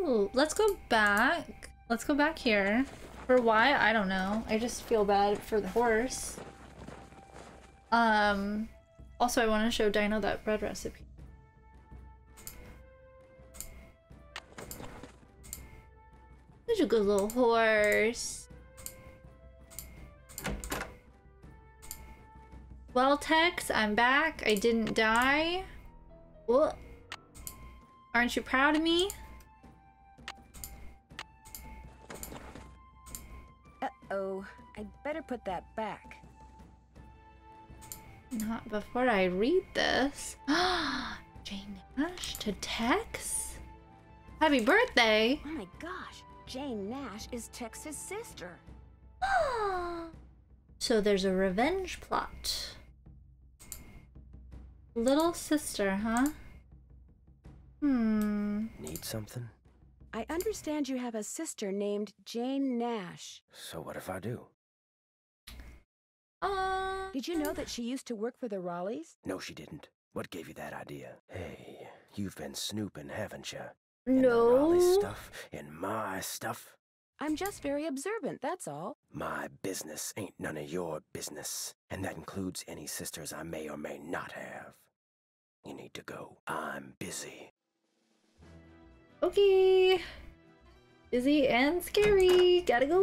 Ooh, let's go back. Let's go back here. For why? I don't know. I just feel bad for the horse. Also, I want to show Dino that bread recipe. Such a good little horse. Well, Tex, I'm back. I didn't die. Well, aren't you proud of me? Uh-oh. I'd better put that back. Not before I read this. Jane Nash to Tex? Happy birthday! Oh my gosh, Jane Nash is Tex's sister. So there's a revenge plot. Little sister, huh? Need something? I understand you have a sister named Jane Nash. So what if I do? Did you know that she used to work for the Raleighs? No, she didn't. What gave you that idea? Hey, you've been snooping, haven't you? No. In Raleigh's stuff, in my stuff. I'm just very observant, that's all. My business ain't none of your business, and that includes any sisters I may or may not have. You need to go. I'm busy. Okay. Busy and scary. Gotta go.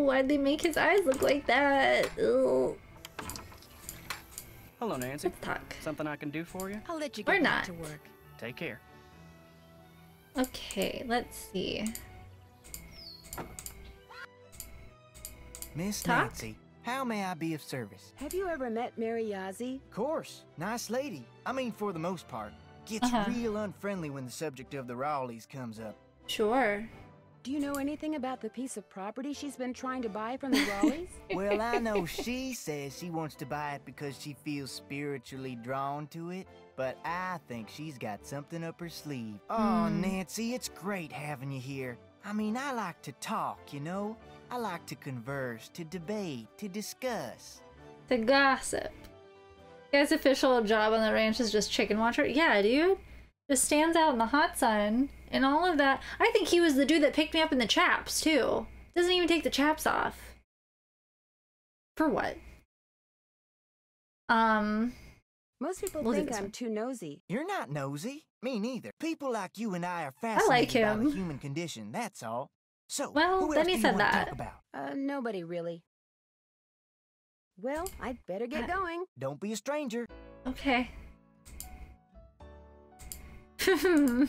Why'd they make his eyes look like that? Ugh. Hello, Nancy. Let's talk. Something I can do for you? I'll let you get back to work. Take care. Okay, let's see. Miss Nancy, how may I be of service? Have you ever met Mary Yazzie? Of course. Nice lady. I mean, for the most part. Gets real unfriendly when the subject of the Raleighs comes up. Sure. Do you know anything about the piece of property she's been trying to buy from the Raleighs? Well, I know she says she wants to buy it because she feels spiritually drawn to it, but I think she's got something up her sleeve. Oh, Nancy, it's great having you here. I mean, I like to talk, you know? I like to converse, to debate, to discuss. To gossip. You guys' official job on the ranch is just chicken watcher? Yeah, dude. Just stands out in the hot sun and all of that. I think he was the dude that picked me up in the chaps, too. Doesn't even take the chaps off. For what? Most people think I'm too nosy. You're not nosy. Me neither. People like you and I are fascinated by the human condition, that's all. So, well, then he said that. Nobody really. Well, I'd better get going. Don't be a stranger. Okay. I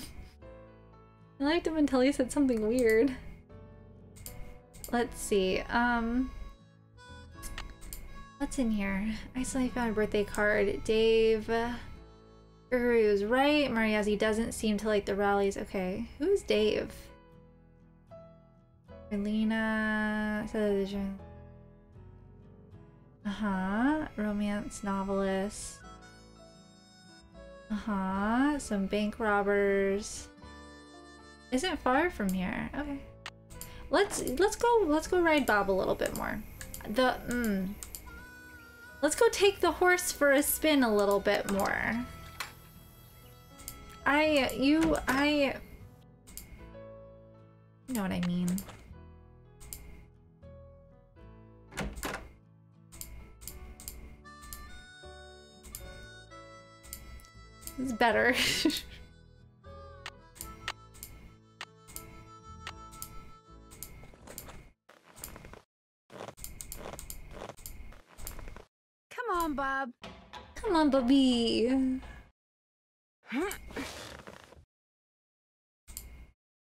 liked him until he said something weird. Let's see. What's in here? I suddenly found a birthday card. Dave. Guru is right. Mary Yazzie doesn't seem to like the Raleighs. Okay. Who's Dave? Elena. Romance novelist. Some bank robbers. Isn't far from here. Okay. Let's go ride Bob a little bit more. Let's go take the horse for a spin a little bit more. You know what I mean. It's better. Come on, Bob. Come on, Bobby.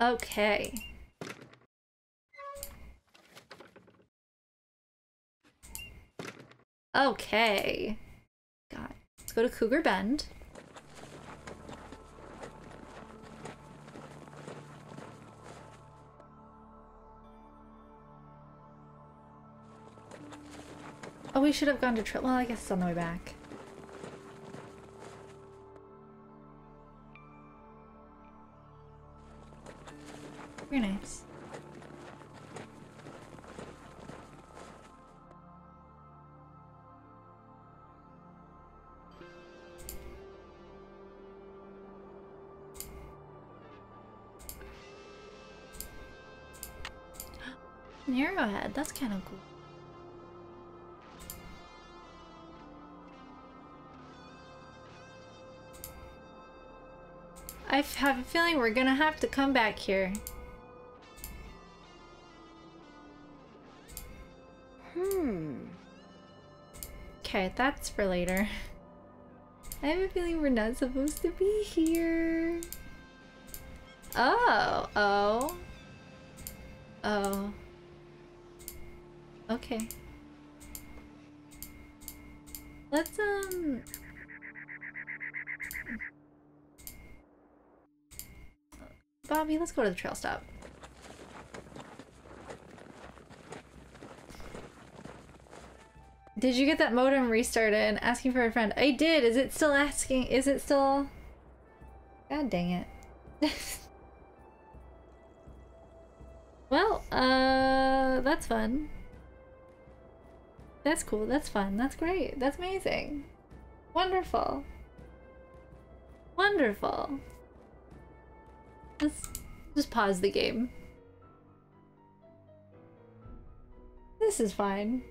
Okay. Okay. God. Let's go to Cougar Bend. Oh, we should have gone to Trip. Well, I guess it's on the way back. Very nice. an arrowhead. That's kind of cool. I have a feeling we're gonna have to come back here. Okay, that's for later. I have a feeling we're not supposed to be here. Oh, oh. Oh. Okay. Let's, Bobby, let's go to the trail stop. Did you get that modem restarted and asking for a friend? I did! Is it still asking? Is it still... God dang it. Well, that's fun. That's cool. That's fun. That's great. That's amazing. Wonderful. Wonderful. Let's just pause the game. This is fine.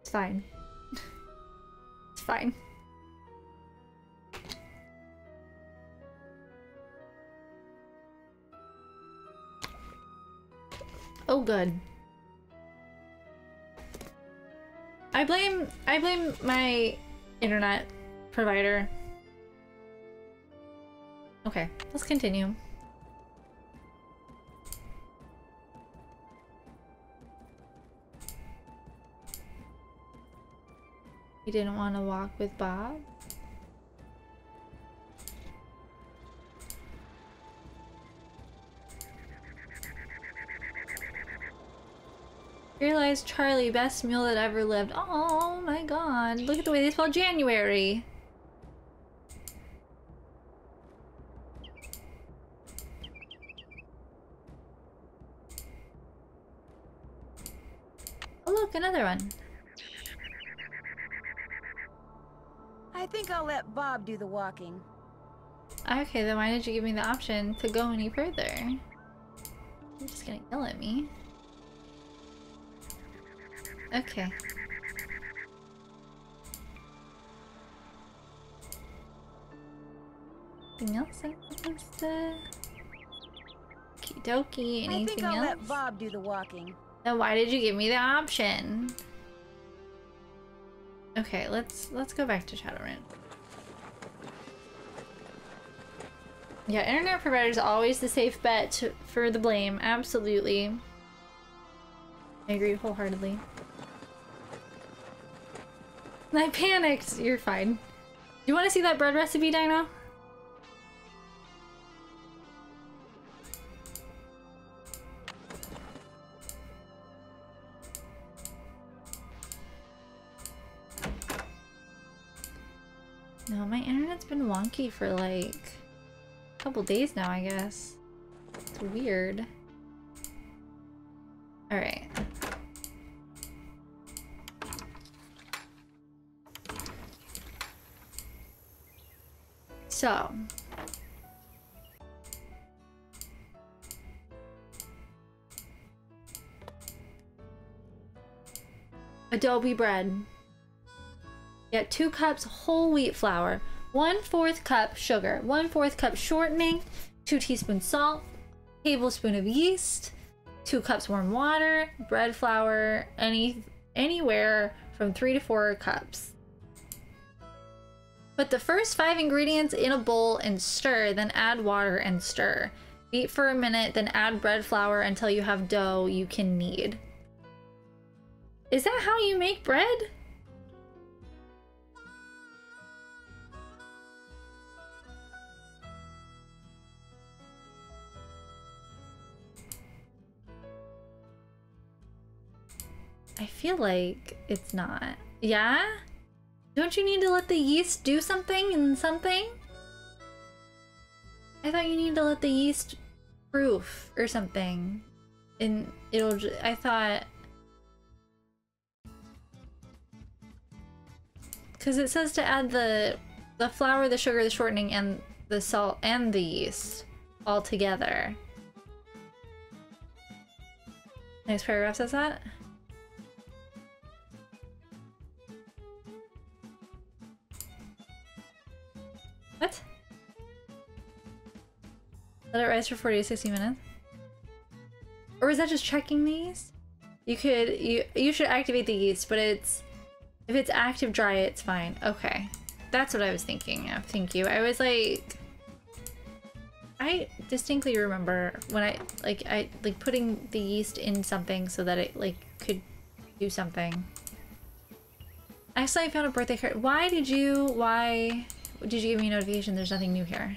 It's fine. It's fine. Oh good. I blame my internet provider. Okay, let's continue. You didn't want to walk with Bob? Realized Charlie, best mule that ever lived. Oh my god, look at the way they spelled January. Oh look, another one. I think I'll let Bob do the walking. Okay, then why did you give me the option to go any further? You're just gonna yell at me. Okay. Anything else I'm supposed to... Okie dokie, anything else? I think I'll let Bob do the walking. Then why did you give me the option? Okay, let's go back to Shadow Ranch. Yeah, internet providers always the safe bet for the blame. Absolutely. I agree wholeheartedly. I panicked! You're fine. Do you want to see that bread recipe, Dino? No, my internet's been wonky for like a couple days now, I guess. It's weird. Alright. So. Adobe bread. Get 2 cups whole wheat flour, 1/4 cup sugar, 1/4 cup shortening, 2 teaspoons salt, tablespoon of yeast, 2 cups warm water, bread flour, anywhere from 3 to 4 cups. Put the first 5 ingredients in a bowl and stir, then add water and stir. Beat for a minute, then add bread flour until you have dough you can knead. Is that how you make bread? I feel like it's not. Yeah? Don't you need to let the yeast do something and something? I thought you need to let the yeast proof or something. And it'll just, I thought... Because it says to add the flour, the sugar, the shortening, and the salt, and the yeast all together. Next paragraph says that? What? Let it rise for 40 to 60 minutes. Or is that just checking these? You could, you should activate the yeast, but it's, if it's active dry, it's fine. Okay. That's what I was thinking of. Thank you. I was like, I distinctly remember when I like putting the yeast in something so that it like could do something. Actually, I found a birthday card. Why did you give me a notification? There's nothing new here.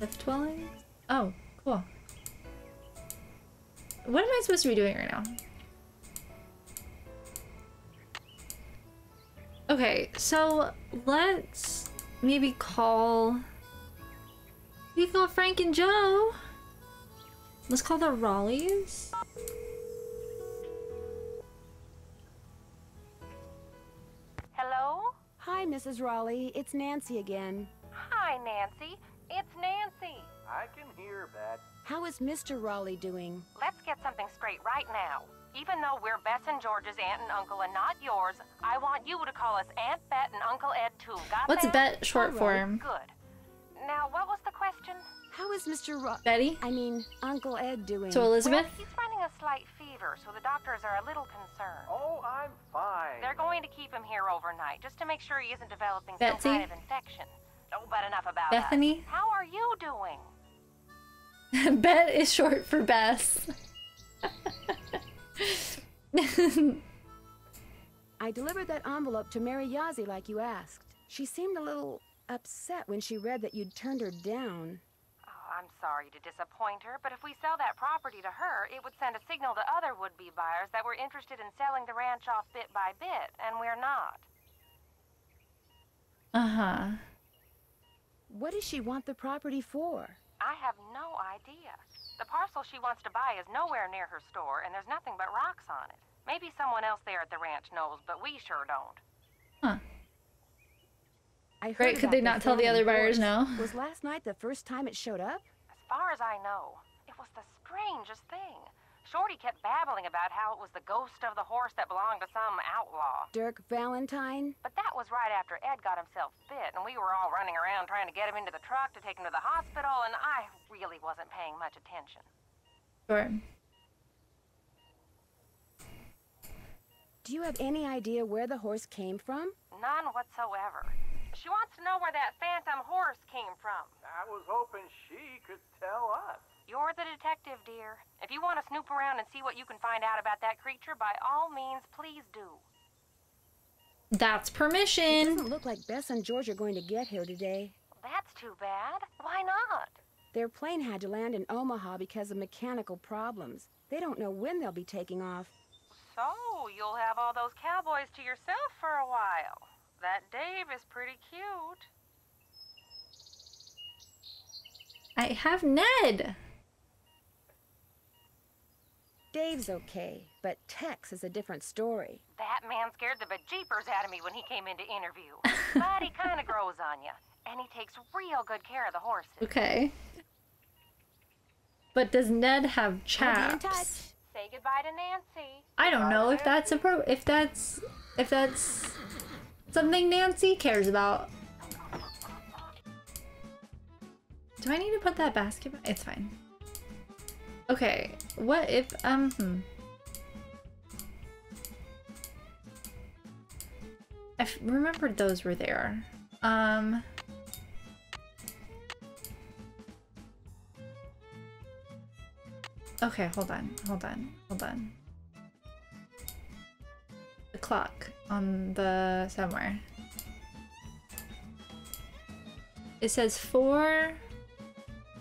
Lift dwelling? Oh, cool. What am I supposed to be doing right now? Okay, so let's maybe call... We call Frank and Joe. Let's call the Raleighs. Hello? Hi, Mrs. Raleigh. It's Nancy again. Hi, Nancy. It's Nancy. I can hear that. How is Mr. Raleigh doing? Let's get something straight right now. Even though we're Bess and George's aunt and uncle and not yours, I want you to call us Aunt Bet and Uncle Ed too. Got What's that? Bet short right. form? Good. Now, what was the question? How is Mr. Betty? I mean, Uncle Ed doing? So Elizabeth? Well, he's running a slight fever, so the doctors are a little concerned. Oh, I'm fine. They're going to keep him here overnight, just to make sure he isn't developing Betsy? Some kind of infection. Oh, but enough about Bethany. Us. How are you doing? Bet is short for Bess. I delivered that envelope to Mary Yazzie like you asked. She seemed a little upset when she read that you'd turned her down. Oh, I'm sorry to disappoint her, but if we sell that property to her, it would send a signal to other would-be buyers that we're interested in selling the ranch off bit by bit, and we're not. Uh-huh. What does she want the property for? I have no idea. The parcel she wants to buy is nowhere near her store, and there's nothing but rocks on it. Maybe someone else there at the ranch knows, but we sure don't. Huh. I heard right, could they not tell the other buyers no? Was last night the first time it showed up? As far as I know, it was the strangest thing. Shorty kept babbling about how it was the ghost of the horse that belonged to some outlaw. Dirk Valentine? But that was right after Ed got himself bit, and we were all running around trying to get him into the truck to take him to the hospital, and I really wasn't paying much attention. Sure. Do you have any idea where the horse came from? None whatsoever. She wants to know where that phantom horse came from. I was hoping she could tell us. You're the detective, dear. If you want to snoop around and see what you can find out about that creature, by all means, please do. That's permission. It doesn't look like Bess and George are going to get here today. That's too bad. Why not? Their plane had to land in Omaha because of mechanical problems. They don't know when they'll be taking off. So, you'll have all those cowboys to yourself for a while. That Dave is pretty cute. I have Ned. Dave's okay, but Tex is a different story. That man scared the bejeepers out of me when he came in to interview. But he kind of grows on you, and he takes real good care of the horses. Okay. But does Ned have chaps? Say goodbye to Nancy. I don't know if that's a if that's something Nancy cares about. Do I need to put that basket back? It's fine. Okay, what if, I remembered those were there. Okay, hold on. The clock on the, somewhere. It says 4.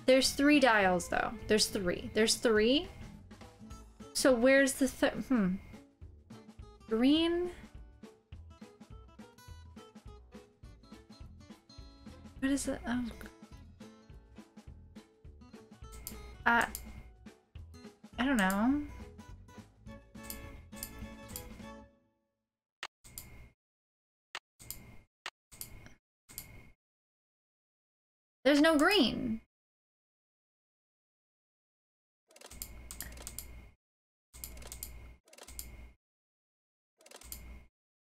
There's 3 dials though. There's three. So where's the green? What is it? Oh. I don't know. There's no green.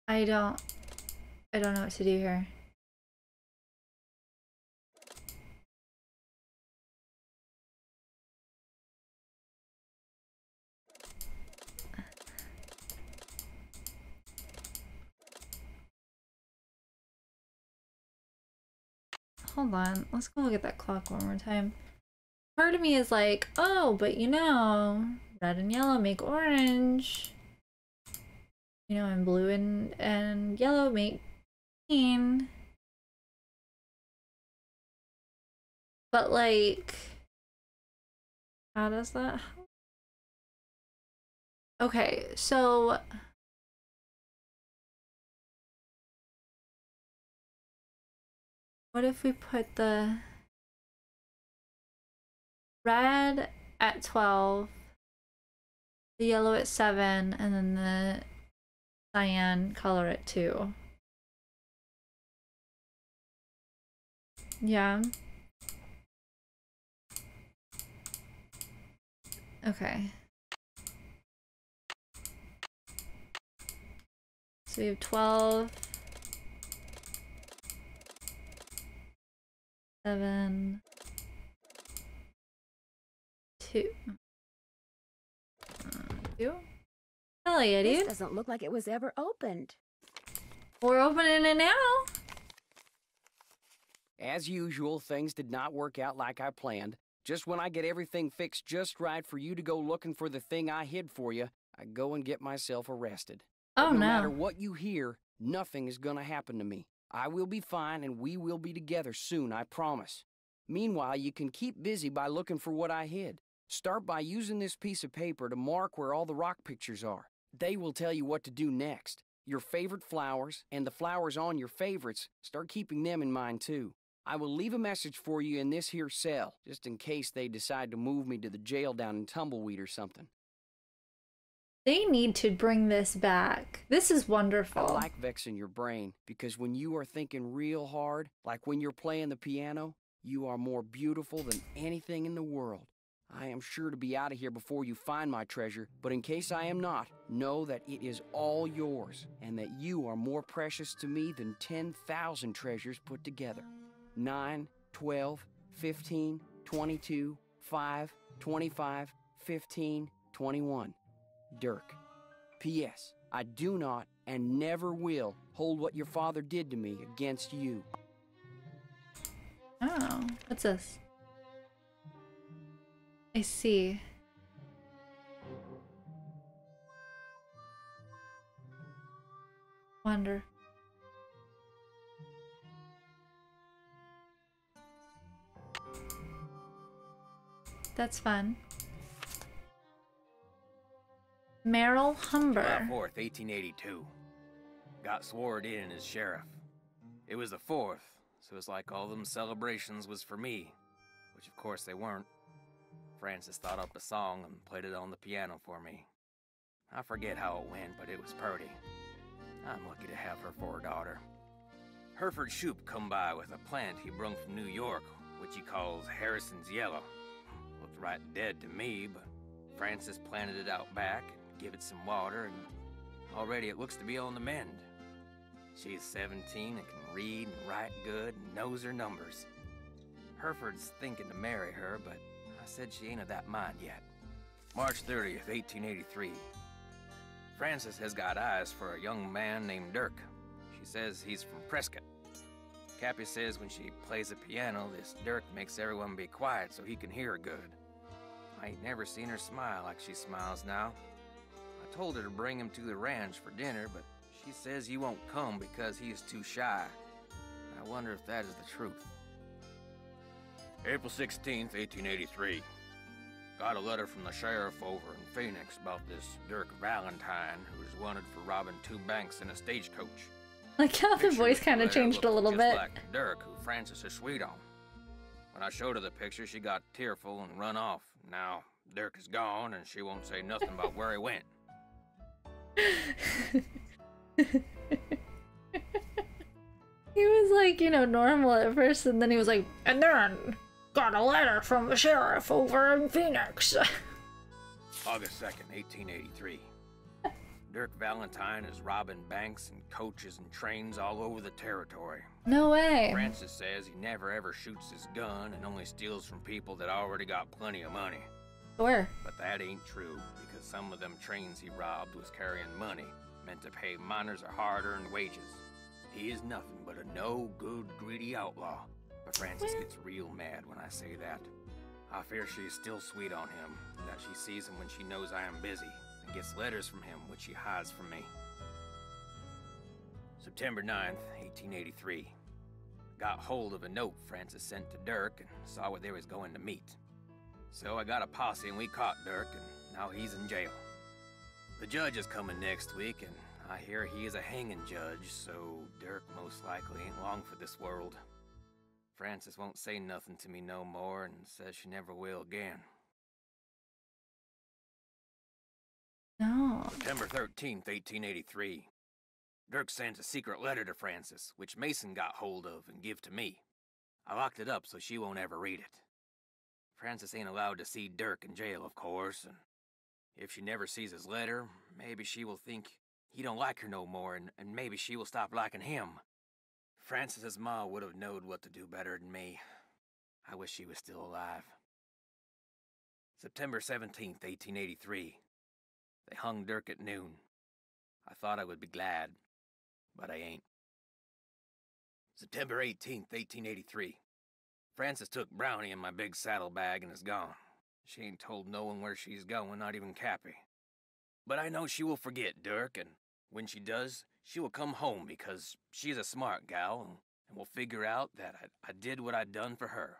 I don't know what to do here. Hold on, let's go look at that clock one more time. Part of me is like, oh, but you know, red and yellow make orange. You know, and blue and yellow make green. But like, how does that help? Okay, so what if we put the red at 12, the yellow at 7, and then the cyan color at 2? Yeah. Okay. So we have 12, 7, 2. 2? Hell yeah, dude. This doesn't look like it was ever opened. We're opening it now. As usual, things did not work out like I planned. Just when I get everything fixed just right for you to go looking for the thing I hid for you, I go and get myself arrested. Oh, no. No matter what you hear, nothing is going to happen to me. I will be fine, and we will be together soon, I promise. Meanwhile, you can keep busy by looking for what I hid. Start by using this piece of paper to mark where all the rock pictures are. They will tell you what to do next. Your favorite flowers, and the flowers on your favorites, start keeping them in mind, too. I will leave a message for you in this here cell, just in case they decide to move me to the jail down in Tumbleweed or something. They need to bring this back. This is wonderful. I like vexing your brain, because when you are thinking real hard, like when you're playing the piano, you are more beautiful than anything in the world. I am sure to be out of here before you find my treasure, but in case I am not, know that it is all yours, and that you are more precious to me than 10,000 treasures put together. 9, 12, 15, 22, 5, 25, 15, 21. Dirk. P.S. I do not and never will hold what your father did to me against you. Oh, what's this? I see. Wonder. That's fun. Merrill Humber. July 4th, 1882. Got sworn in as sheriff. It was the 4th, so it's like all them celebrations was for me, which of course they weren't. Francis thought up a song and played it on the piano for me. I forget how it went, but it was purty. I'm lucky to have her for a daughter. Hereford Shoop come by with a plant he brung from New York, which he calls Harrison's Yellow. Looked right dead to me, but Francis planted it out back and give it some water, and already it looks to be on the mend. She's 17 and can read and write good and knows her numbers. Hereford's thinking to marry her, but said she ain't of that mind yet. March 30th, 1883. Francis has got eyes for a young man named Dirk. She says he's from Prescott. Cappy says when she plays the piano, this Dirk makes everyone be quiet so he can hear her good. I ain't never seen her smile like she smiles now. I told her to bring him to the ranch for dinner, but she says he won't come because he is too shy. I wonder if that is the truth. April 16th, 1883. Got a letter from the sheriff over in Phoenix about this Dirk Valentine, who's wanted for robbing 2 banks in a stagecoach. Like how the voice kind of changed a little bit. Like Dirk, who Francis is sweet on. When I showed her the picture, she got tearful and run off. Now, Dirk is gone, and she won't say nothing about where he went. He was like, you know, normal at first, and then he was like, and then got a letter from the sheriff over in Phoenix. August 2nd, 1883. Dirk Valentine is robbing banks and coaches and trains all over the territory. No way. Francis says he never ever shoots his gun and only steals from people that already got plenty of money. Sure. But that ain't true, because some of them trains he robbed was carrying money meant to pay miners a hard-earned wages. He is nothing but a no-good, greedy outlaw. But Francis gets real mad when I say that. I fear she is still sweet on him, that she sees him when she knows I am busy, and gets letters from him which she hides from me. September 9th, 1883. Got hold of a note Francis sent to Dirk and saw where they was going to meet. So I got a posse and we caught Dirk, and now he's in jail. The judge is coming next week, and I hear he is a hanging judge, so Dirk most likely ain't long for this world. Francis won't say nothing to me no more and says she never will again. No. September 13th, 1883. Dirk sends a secret letter to Francis, which Mason got hold of and give to me. I locked it up so she won't ever read it. Francis ain't allowed to see Dirk in jail, of course, and if she never sees his letter, maybe she will think he don't like her no more, and maybe she will stop liking him. Francis's ma would have known what to do better than me. I wish she was still alive. September 17th, 1883. They hung Dirk at noon. I thought I would be glad, but I ain't. September 18th, 1883. Francis took Brownie in my big saddlebag and is gone. She ain't told no one where she's going, not even Cappy. But I know she will forget Dirk, and when she does, she will come home because she's a smart gal and will figure out that I did what I'd done for her.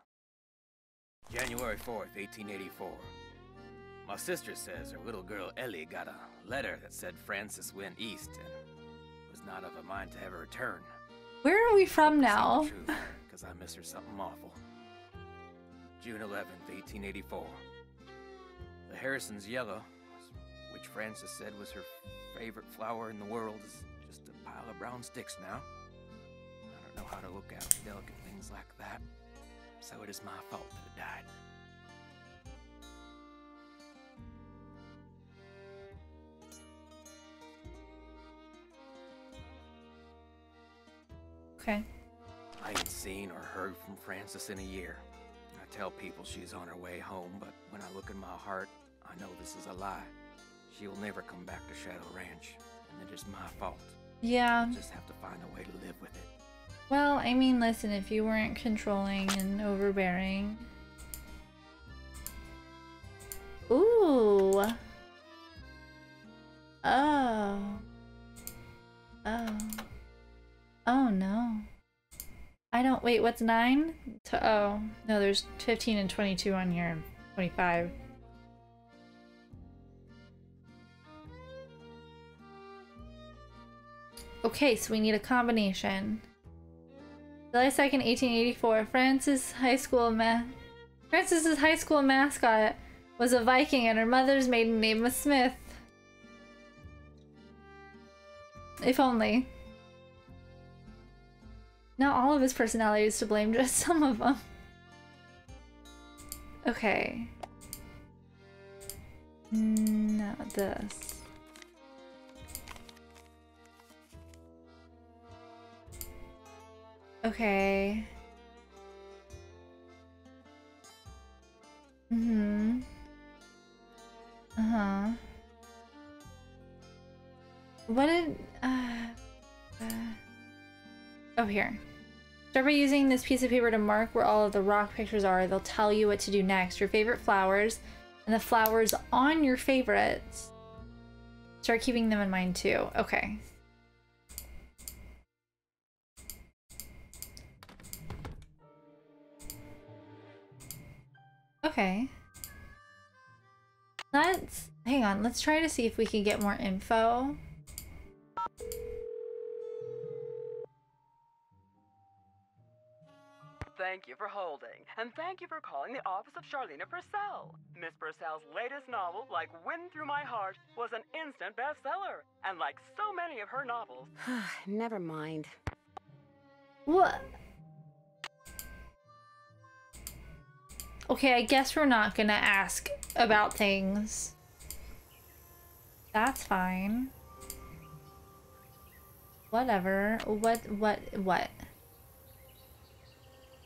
January 4th, 1884. My sister says her little girl Ellie got a letter that said Francis went east and was not of a mind to ever return. Where are we from now? Because I miss her something awful. June 11th, 1884. The Harrison's Yellow, which Francis said was her favorite flower in the world, is just a pile of brown sticks now. I don't know how to look out delicate things like that, so it is my fault that it died. Okay. I ain't seen or heard from Francis in a year. I tell people she's on her way home, but when I look in my heart, I know this is a lie. She will never come back to Shadow Ranch, and it is my fault. Yeah. I just have to find a way to live with it. Well, I mean, listen, if you weren't controlling and overbearing. Ooh. Oh. Oh. Oh, no. I don't, wait, what's 9? Oh, no, there's 15 and 22 on here, and 25. Okay, so we need a combination. July 2nd, 1884. Francis's high school mascot was a Viking, and her mother's maiden name was Smith. If only. Not all of his personality is to blame, just some of them. Okay. Not this. Okay. Mm-hmm. Uh-huh. What did... Oh, here. Start by using this piece of paper to mark where all of the rock pictures are. They'll tell you what to do next. Your favorite flowers and the flowers on your favorites. Start keeping them in mind, too. Okay. Okay. Let's... hang on. Let's try to see if we can get more info. Thank you for holding, and thank you for calling the office of Charlena Purcell. Miss Purcell's latest novel, Like Wind Through My Heart, was an instant bestseller, and like so many of her novels... Never mind. What? Okay, I guess we're not gonna ask about things. That's fine. Whatever. What? I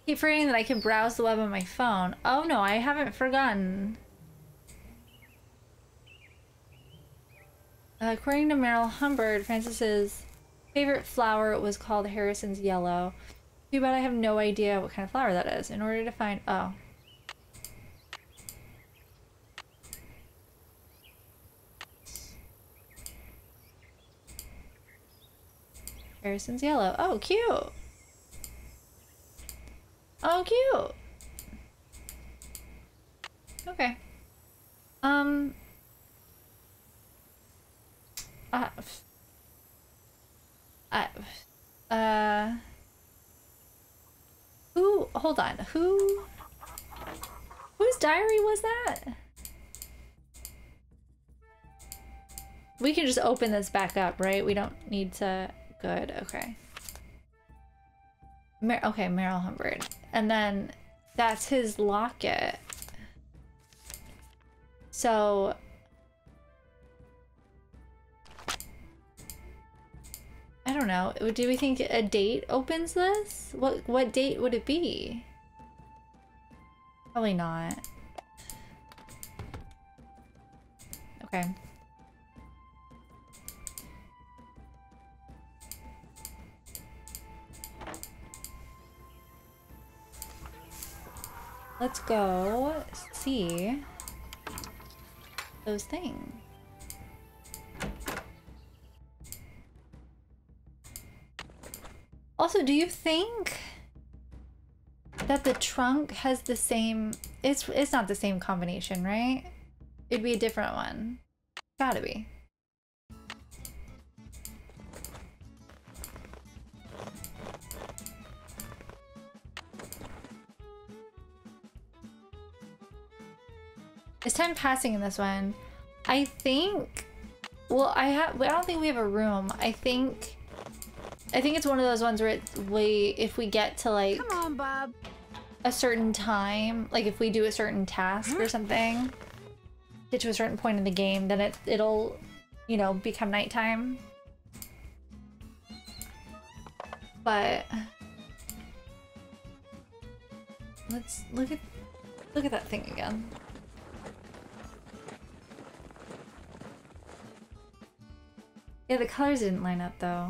keep forgetting that I can browse the web on my phone. Oh no, I haven't forgotten. According to Merrill Humber, Francis's favorite flower was called Harrison's Yellow. Too bad I have no idea what kind of flower that is. In order to find... Oh. Harrison's Yellow. Oh, cute! Oh, cute! Okay. Who? Hold on. Who? Whose diary was that? We can just open this back up, right? We don't need to. Good. Okay. Okay, Merrill Humber, and then that's his locket. So. I don't know. Do we think a date opens this? What date would it be? Probably not. Okay. Let's go see those things. Also, do you think that the trunk has the same... It's not the same combination, right? It'd be a different one. Gotta be. It's time passing in this one. I think... Well, I don't think we have a room. I think it's one of those ones where it's if we get to like come on, Bob. A certain time, like if we do a certain task or something, get to a certain point in the game, then it'll, you know, become nighttime. But let's look at that thing again. Yeah, the colors didn't line up though.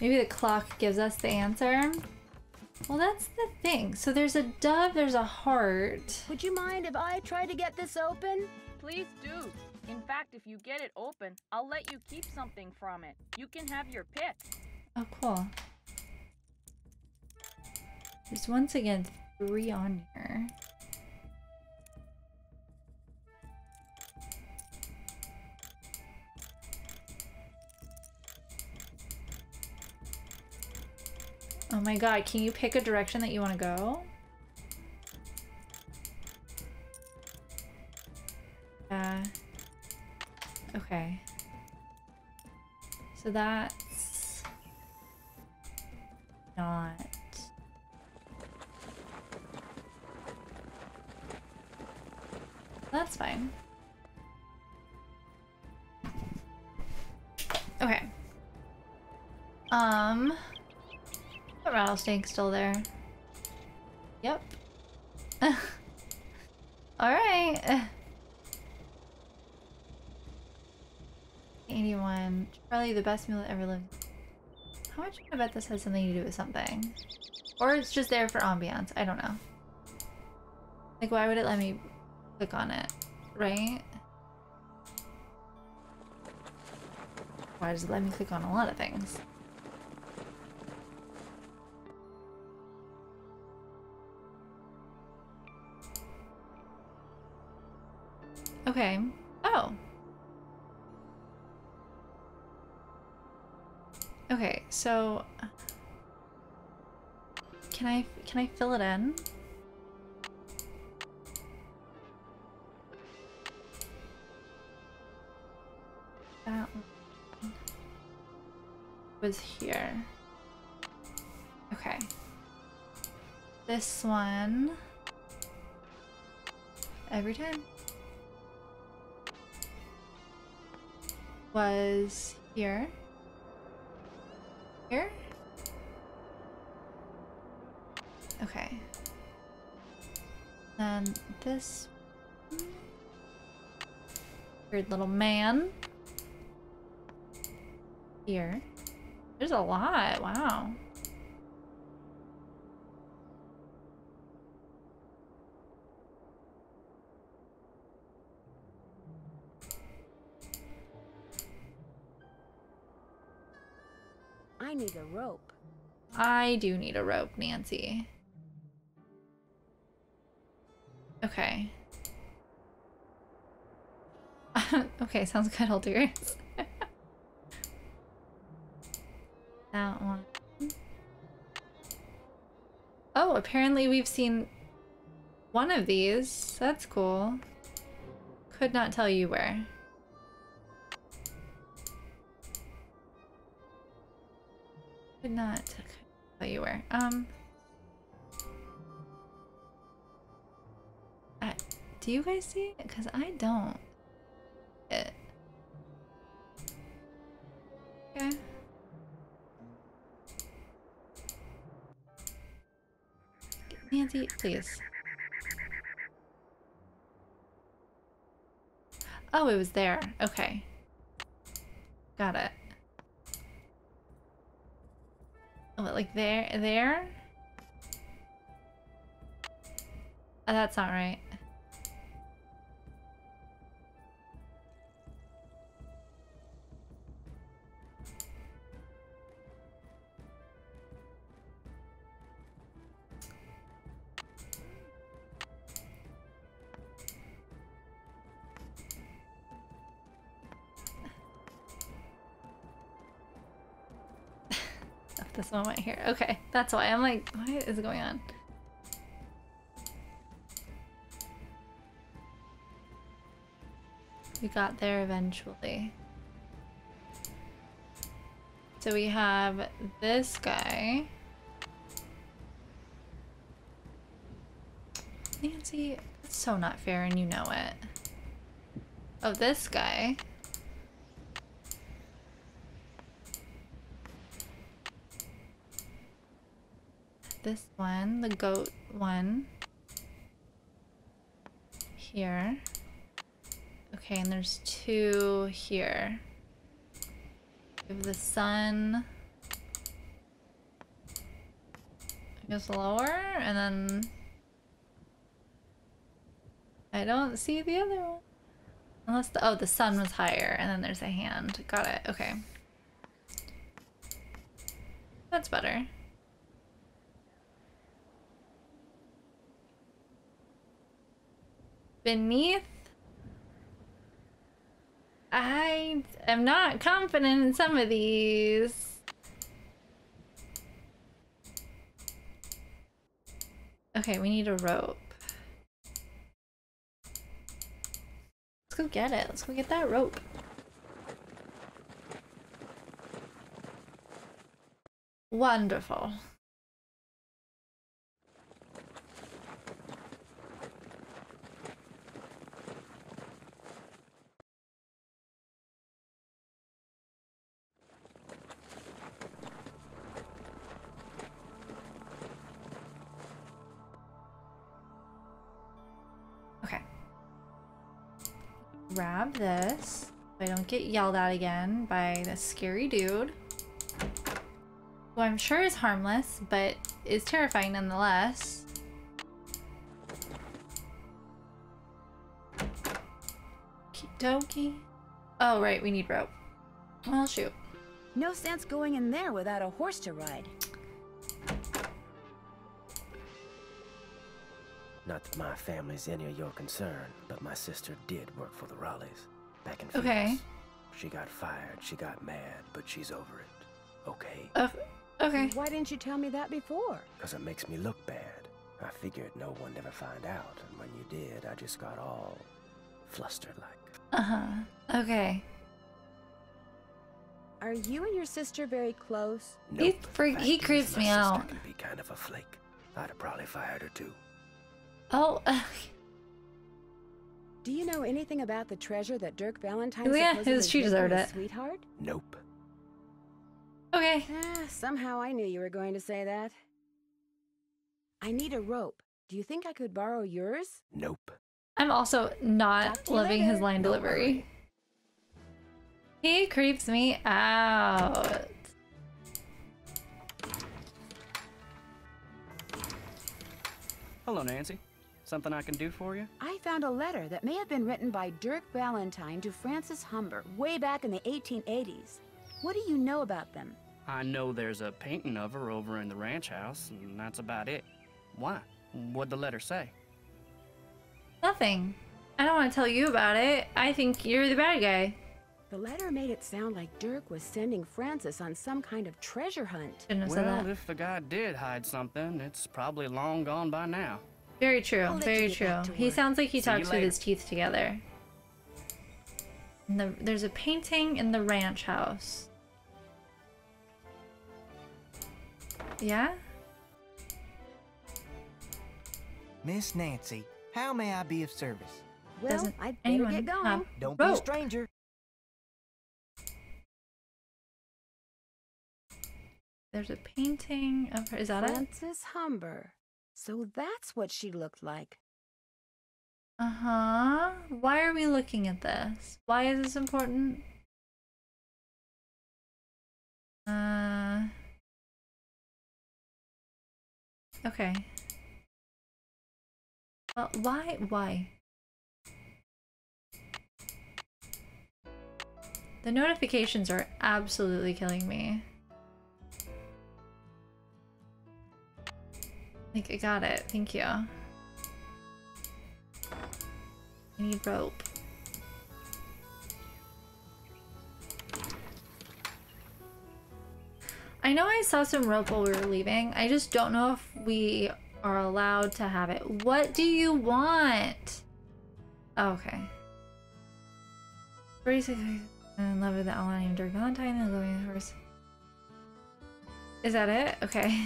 Maybe the clock gives us the answer. Well, that's the thing. So there's a dove, there's a heart. Would you mind if I try to get this open? Please do. In fact, if you get it open, I'll let you keep something from it. You can have your pick. Oh, cool. There's once again 3 on here. Oh my god, can you pick a direction that you want to go? Okay. So that's... not... That's fine. Okay. The rattlesnake's still there. Yep. Alright. 81. Probably the best meal that ever lived. How much I bet this has something to do with something? Or it's just there for ambiance. I don't know. Like, why would it let me click on it? Right? Why does it let me click on a lot of things? Okay. Oh. Okay, so can I fill it in? That one was here. Okay. This one. Every time. Was here. Here? Okay. Then this weird little man. Here. There's a lot. Wow. I need a rope. I do need a rope, Nancy. Okay. Okay, sounds good. I'll do yours. That one. Oh, apparently we've seen one of these. That's cool. Could not tell you where. Could not tell you where. Do you guys see it? Because I don't. It. Okay. Nancy, please. Oh, it was there. Okay. Got it. Oh, like there? There? Oh, that's not right. This one right here. Okay, that's why. I'm like, what is going on? We got there eventually. So we have this guy. Nancy, that's so not fair and you know it. Oh, this guy. This one, the goat one. Here. Okay, and there's two here. We have the sun. It goes lower, and then... I don't see the other one. Unless the... Oh, the sun was higher, and then there's a hand. Got it. Okay. That's better. Beneath, I am not confident in some of these. Okay, we need a rope. Let's go get it. Let's go get that rope. Wonderful. Grab this so I don't get yelled at again by this scary dude who I'm sure is harmless but is terrifying nonetheless. Okey-dokey. Oh right, we need rope. Well shoot. No sense going in there without a horse to ride. Not that my family's any of your concern, but my sister did work for the Raleighs back in Phoenix. Okay. She got fired, she got mad, but she's over it. Okay? Okay. Why didn't you tell me that before? Because it makes me look bad. I figured no one'd ever find out, and when you did, I just got all flustered like. Okay. Are you and your sister very close? No, he creeps me out. My sister can be kind of a flake. I'd have probably fired her too. Oh. Do you know anything about the treasure that Dirk Valentine supposedly gave his sweetheart? Nope. Okay. Somehow I knew you were going to say that. I need a rope. Do you think I could borrow yours? Nope. I'm also not loving his line delivery. He creeps me out. Hello, Nancy. Something I can do for you? I found a letter that may have been written by Dirk Valentine to Francis Humber way back in the 1880s. What do you know about them? I know there's a painting of her over in the ranch house, and that's about it. Why? What'd the letter say? Nothing. I don't want to tell you about it. I think you're the bad guy. The letter made it sound like Dirk was sending Francis on some kind of treasure hunt. Well, if the guy did hide something, it's probably long gone by now. Very true, very true. He sounds like he talks with his teeth together. There's a painting in the ranch house. Yeah? Miss Nancy, how may I be of service? Well, I'd better get going. Don't be a stranger. There's a painting of her. Is that Francis Humber. So that's what she looked like. Uh-huh. Why are we looking at this? Why is this important? Okay. Why? The notifications are absolutely killing me. Like, I got it. Thank you. I need rope. I know I saw some rope while we were leaving. I just don't know if we are allowed to have it. What do you want? Okay. Basically, I'm in love with the outline of Dirk Valentine and loving the horse. Is that it? Okay.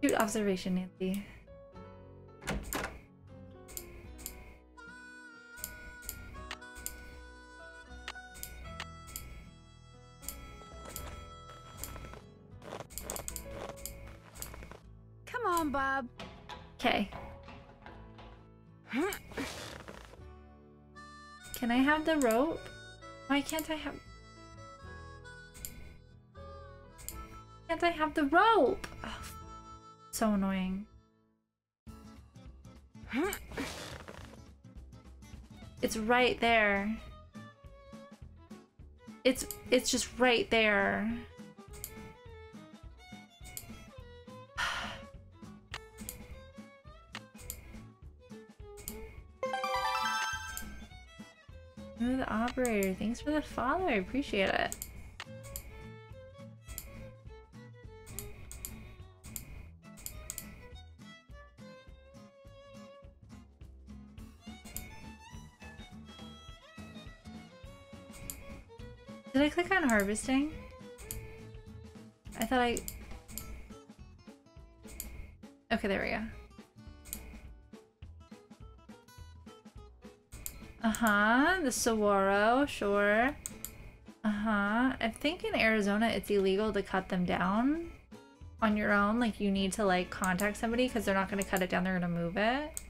Cute observation, Nancy. Come on, Bob. Okay. Can I have the rope? Why can't I have... Can't I have the rope? Oh. So annoying. It's right there. It's just right there. Ooh, the operator. Thanks for the follow. I appreciate it. Did I click on harvesting? I thought I... Okay, there we go. Uh-huh, the saguaro, sure. Uh-huh. I think in Arizona it's illegal to cut them down on your own. Like, you need to, like, contact somebody because they're not going to cut it down. They're going to move it.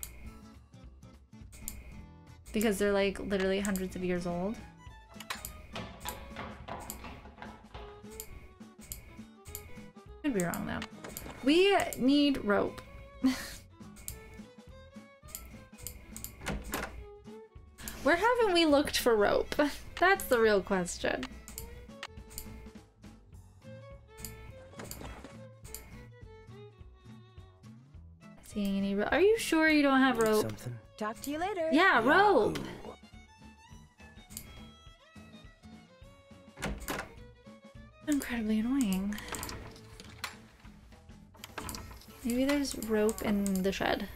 Because they're, like, literally hundreds of years old. Could be wrong though. We need rope. Where haven't we looked for rope? That's the real question. Seeing any rope? Are you sure you don't have rope? Something. Talk to you later. Yeah, rope. Ooh. Incredibly annoying. Maybe there's rope in the shed.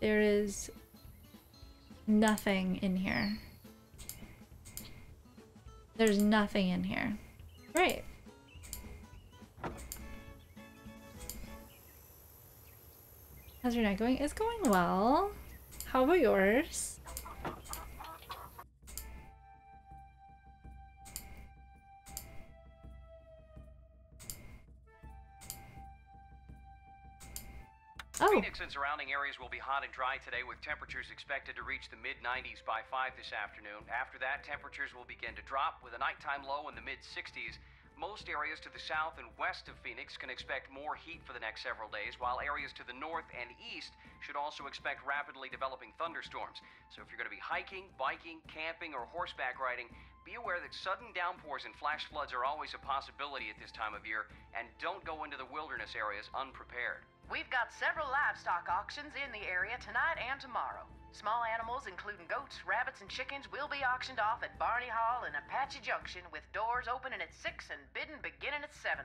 There is nothing in here. There's nothing in here. Right. How's your night going? It's going well. How about yours? Phoenix and surrounding areas will be hot and dry today with temperatures expected to reach the mid-90s by 5 this afternoon. After that, temperatures will begin to drop with a nighttime low in the mid-60s. Most areas to the south and west of Phoenix can expect more heat for the next several days, while areas to the north and east should also expect rapidly developing thunderstorms. So if you're going to be hiking, biking, camping, or horseback riding, be aware that sudden downpours and flash floods are always a possibility at this time of year, and don't go into the wilderness areas unprepared. We've got several livestock auctions in the area tonight and tomorrow. Small animals, including goats, rabbits, and chickens, will be auctioned off at Barney Hall and Apache Junction, with doors opening at 6 and bidding beginning at 7.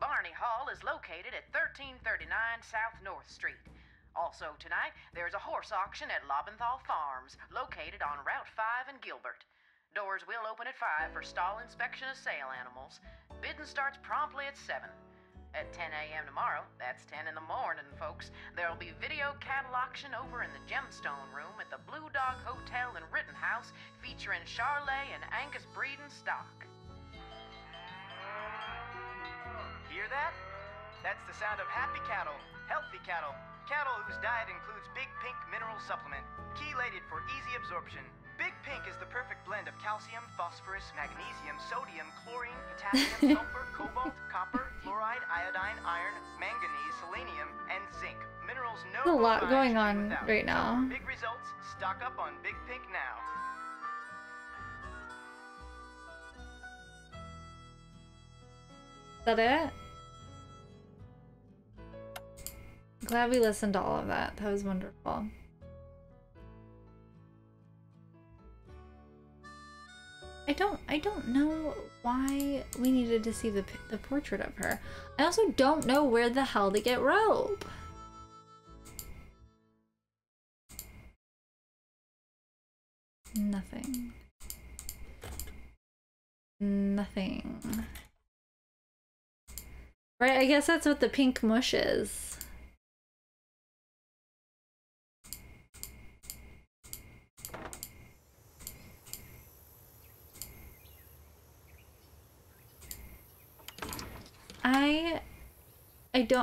Barney Hall is located at 1339 South North Street. Also tonight, there's a horse auction at Lobenthal Farms, located on Route 5 in Gilbert. Doors will open at 5 for stall inspection of sale animals. Bidding starts promptly at 7. At 10 a.m. tomorrow, that's 10 in the morning, folks, there'll be video cattle auction over in the Gemstone Room at the Blue Dog Hotel in Rittenhouse, featuring Charlet and Angus breeding stock. Hear that? That's the sound of happy cattle, healthy cattle, cattle whose diet includes Big Pink mineral supplement, chelated for easy absorption. Big Pink is the perfect blend of calcium, phosphorus, magnesium, sodium, chlorine, potassium, sulfur, cobalt, copper, fluoride, iodine, iron, manganese, selenium, and zinc. Minerals no. There's a lot going on right now. Big results. Stock up on Big Pink now. Is that it? Glad we listened to all of that. That was wonderful. I don't know why we needed to see the portrait of her. I also don't know where the hell to get rope. Nothing. Nothing. Right, I guess that's what the pink mush is.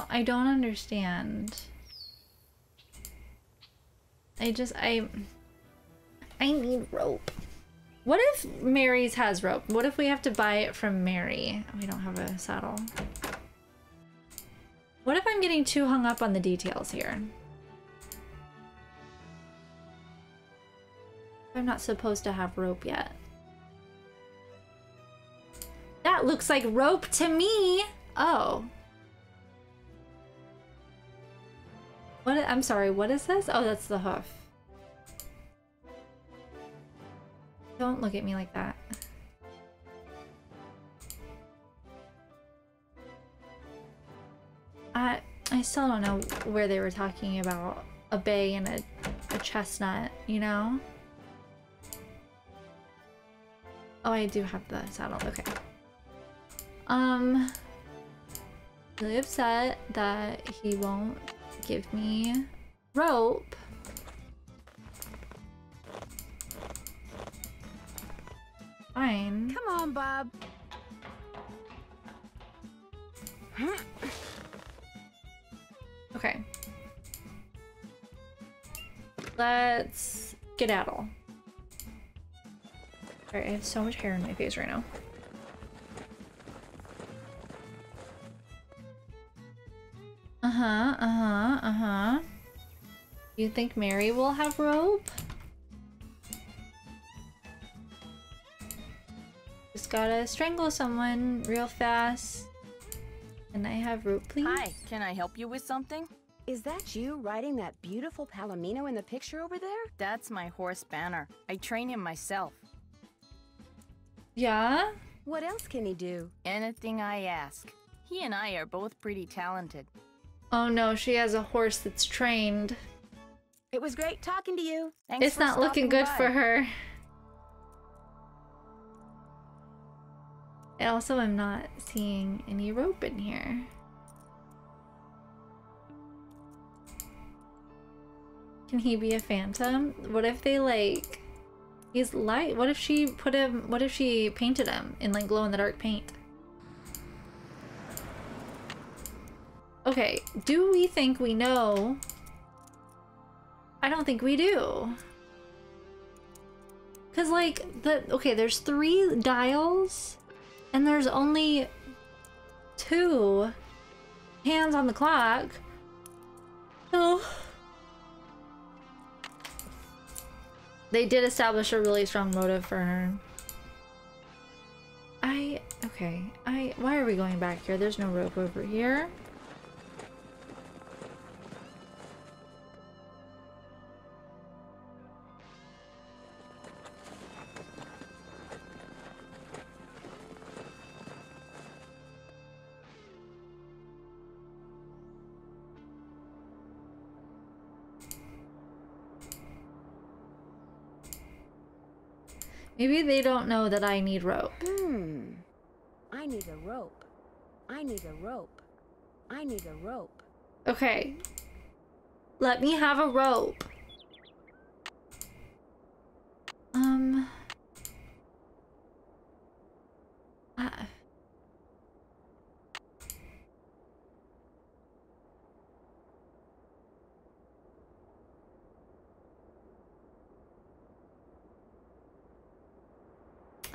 I don't understand. I need rope. What if Mary's has rope? What if we have to buy it from Mary? We don't have a saddle. What if I'm getting too hung up on the details here? I'm not supposed to have rope yet. That looks like rope to me. Oh. What? I'm sorry, what is this? Oh, that's the hoof. Don't look at me like that. I still don't know where they were talking about a bay and a chestnut, you know? Oh, I do have the saddle, okay. Really upset that he won't give me rope. Fine. Come on, Bob. Okay. Let's skedaddle. Alright, I have so much hair in my face right now. You think Mary will have rope? Just gotta strangle someone real fast. Can I have rope, please? Hi, can I help you with something? Is that you riding that beautiful palomino in the picture over there? That's my horse Banner. I train him myself. Yeah? What else can he do? Anything I ask. He and I are both pretty talented. Oh no, she has a horse that's trained. It was great talking to you. Thanks. It's not looking good for her. I also am not seeing any rope in here. Can he be a phantom? What if they like... He's light. What if she put him... What if she painted him in like glow-in-the-dark paint? Okay, do we think we know? I don't think we do. Cause like, okay, there's 3 dials and there's only 2 hands on the clock. So they did establish a really strong motive for her. Why are we going back here? There's no rope over here. Maybe they don't know that I need rope. I need a rope. I need a rope. I need a rope. Okay. Let me have a rope.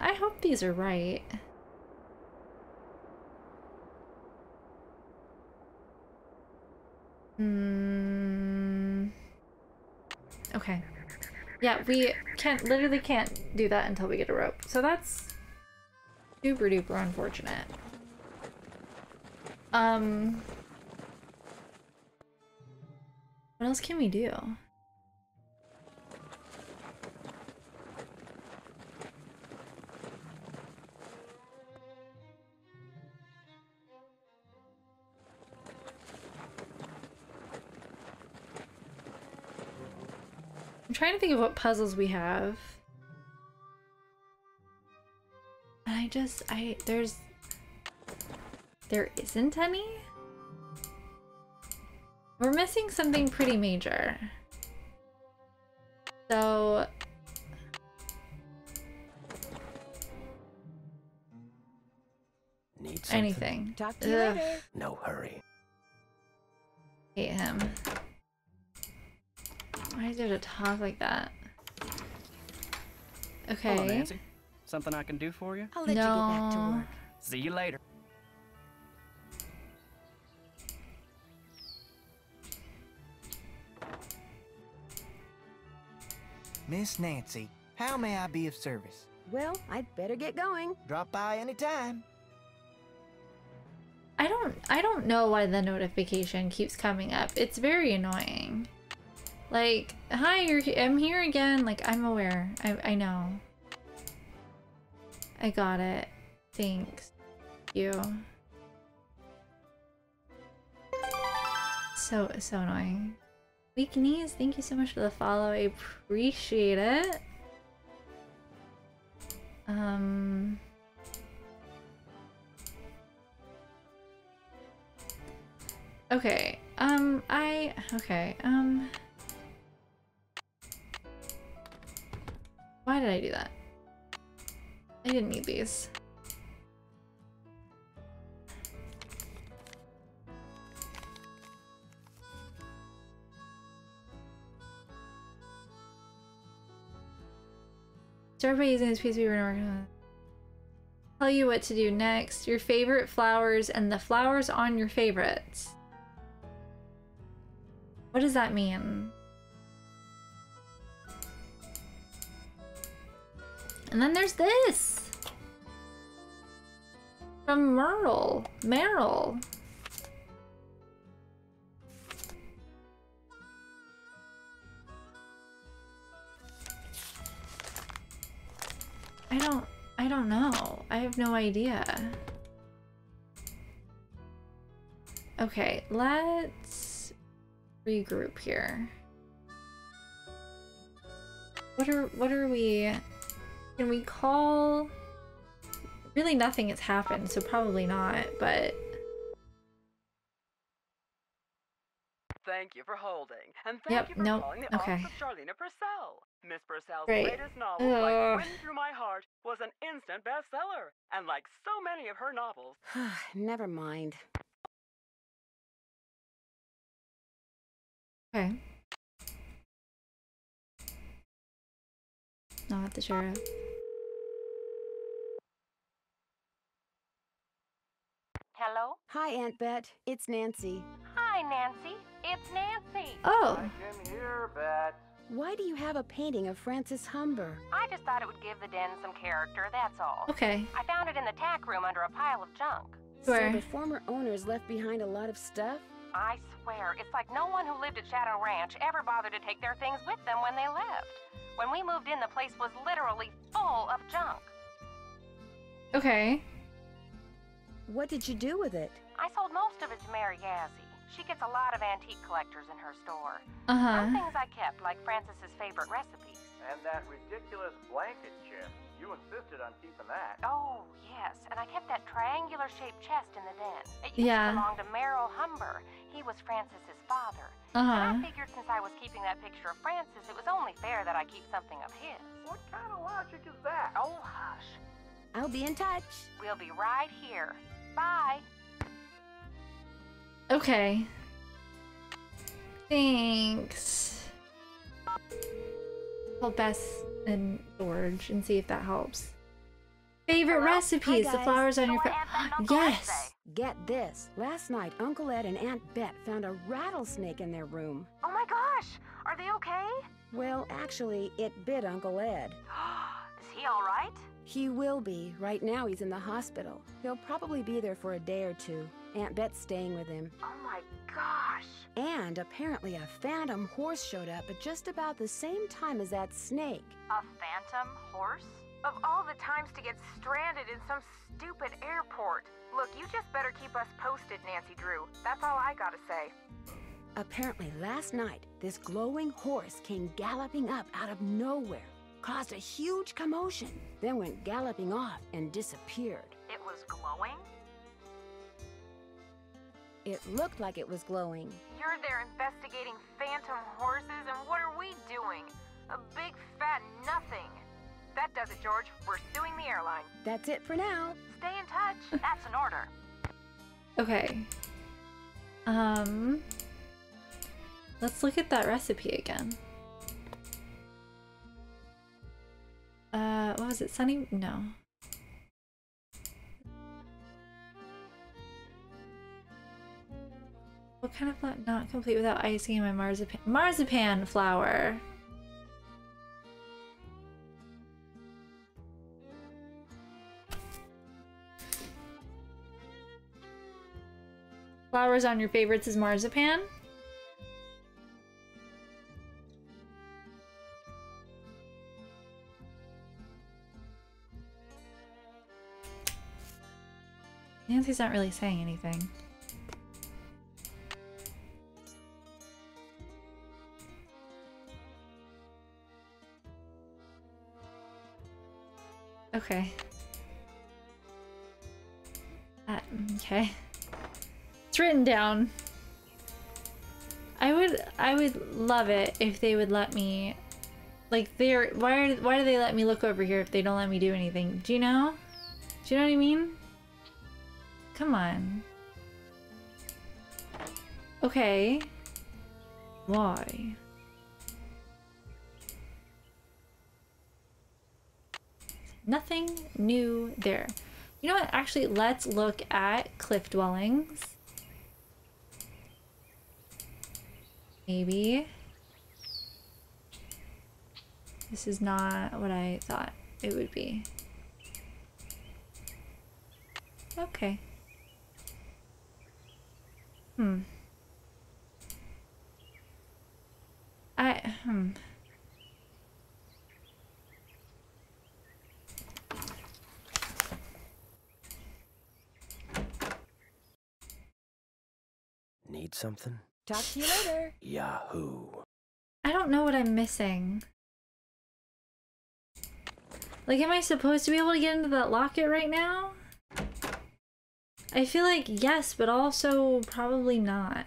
I hope these are right. Okay. Yeah, we literally can't do that until we get a rope. So that's super duper unfortunate. What else can we do? I'm trying to think of what puzzles we have. And there isn't any? We're missing something pretty major. So... Need something? Anything. Talk to you later. No hurry. Hate him. Why is there to talk like that? Okay. Hello, Nancy. Something I can do for you? I'll let you get back to work. See you later. Miss Nancy, how may I be of service? Well, I'd better get going. Drop by anytime. I don't know why the notification keeps coming up. It's very annoying. Like, hi, I'm here again. Like, I'm aware. I know. I got it. Thanks. You. So annoying. Weak knees, thank you so much for the follow. I appreciate it. Okay. Why did I do that? I didn't need these. Start by using this piece of paper and working on it. Tell you what to do next. Your favorite flowers and the flowers on your favorites. What does that mean? And then there's this! From Merrill. I don't know. I have no idea. Okay, let's regroup here. What are we... Can we call Really nothing has happened, so probably not, but... Thank you for holding, and thank you for calling the office of Charlena Purcell. Miss Purcell's latest novel, Like Wind Through My Heart, was an instant bestseller, and like so many of her novels... Never mind. Okay. Not the sheriff. Hello? Hi, Aunt Bet. It's Nancy. Hi, Nancy. It's Nancy. Oh. I can hear, Bet. Why do you have a painting of Francis Humber? I just thought it would give the den some character, that's all. Okay. I found it in the tack room under a pile of junk. Sure. So the former owners left behind a lot of stuff? I swear, it's like no one who lived at Shadow Ranch ever bothered to take their things with them when they left. When we moved in, the place was literally full of junk. Okay. What did you do with it? I sold most of it to Mary Yazzie. She gets a lot of antique collectors in her store. Some things I kept, like Francis's favorite recipes. And that ridiculous blanket chest. You insisted on keeping that. Oh, yes. And I kept that triangular-shaped chest in the den. It used to belong to Merrill Humber. He was Francis's father. And I figured since I was keeping that picture of Francis, it was only fair that I keep something of his. What kind of logic is that? Oh, hush. I'll be in touch. We'll be right here. Bye. Okay. Thanks. Call Bess and George and see if that helps. Favorite recipes, the flowers on your yes! Get this. Last night, Uncle Ed and Aunt Bet found a rattlesnake in their room. Oh my gosh! Are they okay? Well, actually, it bit Uncle Ed. Is he alright? He will be. Right now he's in the hospital. He'll probably be there for a day or two. Aunt Bet's staying with him. Oh my gosh! And apparently a phantom horse showed up at just about the same time as that snake. A phantom horse? Of all the times to get stranded in some stupid airport. Look, you just better keep us posted, Nancy Drew. That's all I gotta say. Apparently last night, this glowing horse came galloping up out of nowhere. Caused a huge commotion, then went galloping off and disappeared. It was glowing? It looked like it was glowing. You're there investigating phantom horses, and what are we doing? A big fat nothing. That does it, George. We're suing the airline. That's it for now. Stay in touch. That's an order. Okay. Let's look at that recipe again. What was it? Sunny? No. What kind of flour? Not complete without icing in my marzipan. Marzipan flour! Flowers on your favorites is marzipan? Nancy's not really saying anything. Okay. Okay. It's written down. I would love it if they would let me, like, why do they let me look over here if they don't let me do anything? Do you know? Do you know what I mean? Come on. Okay. Why? Nothing new there. You know what? Actually, let's look at cliff dwellings. Maybe. This is not what I thought it would be. Okay. Need something? Talk to you later. Yahoo. I don't know what I'm missing. Like, am I supposed to be able to get into that locket right now? I feel like yes, but also probably not.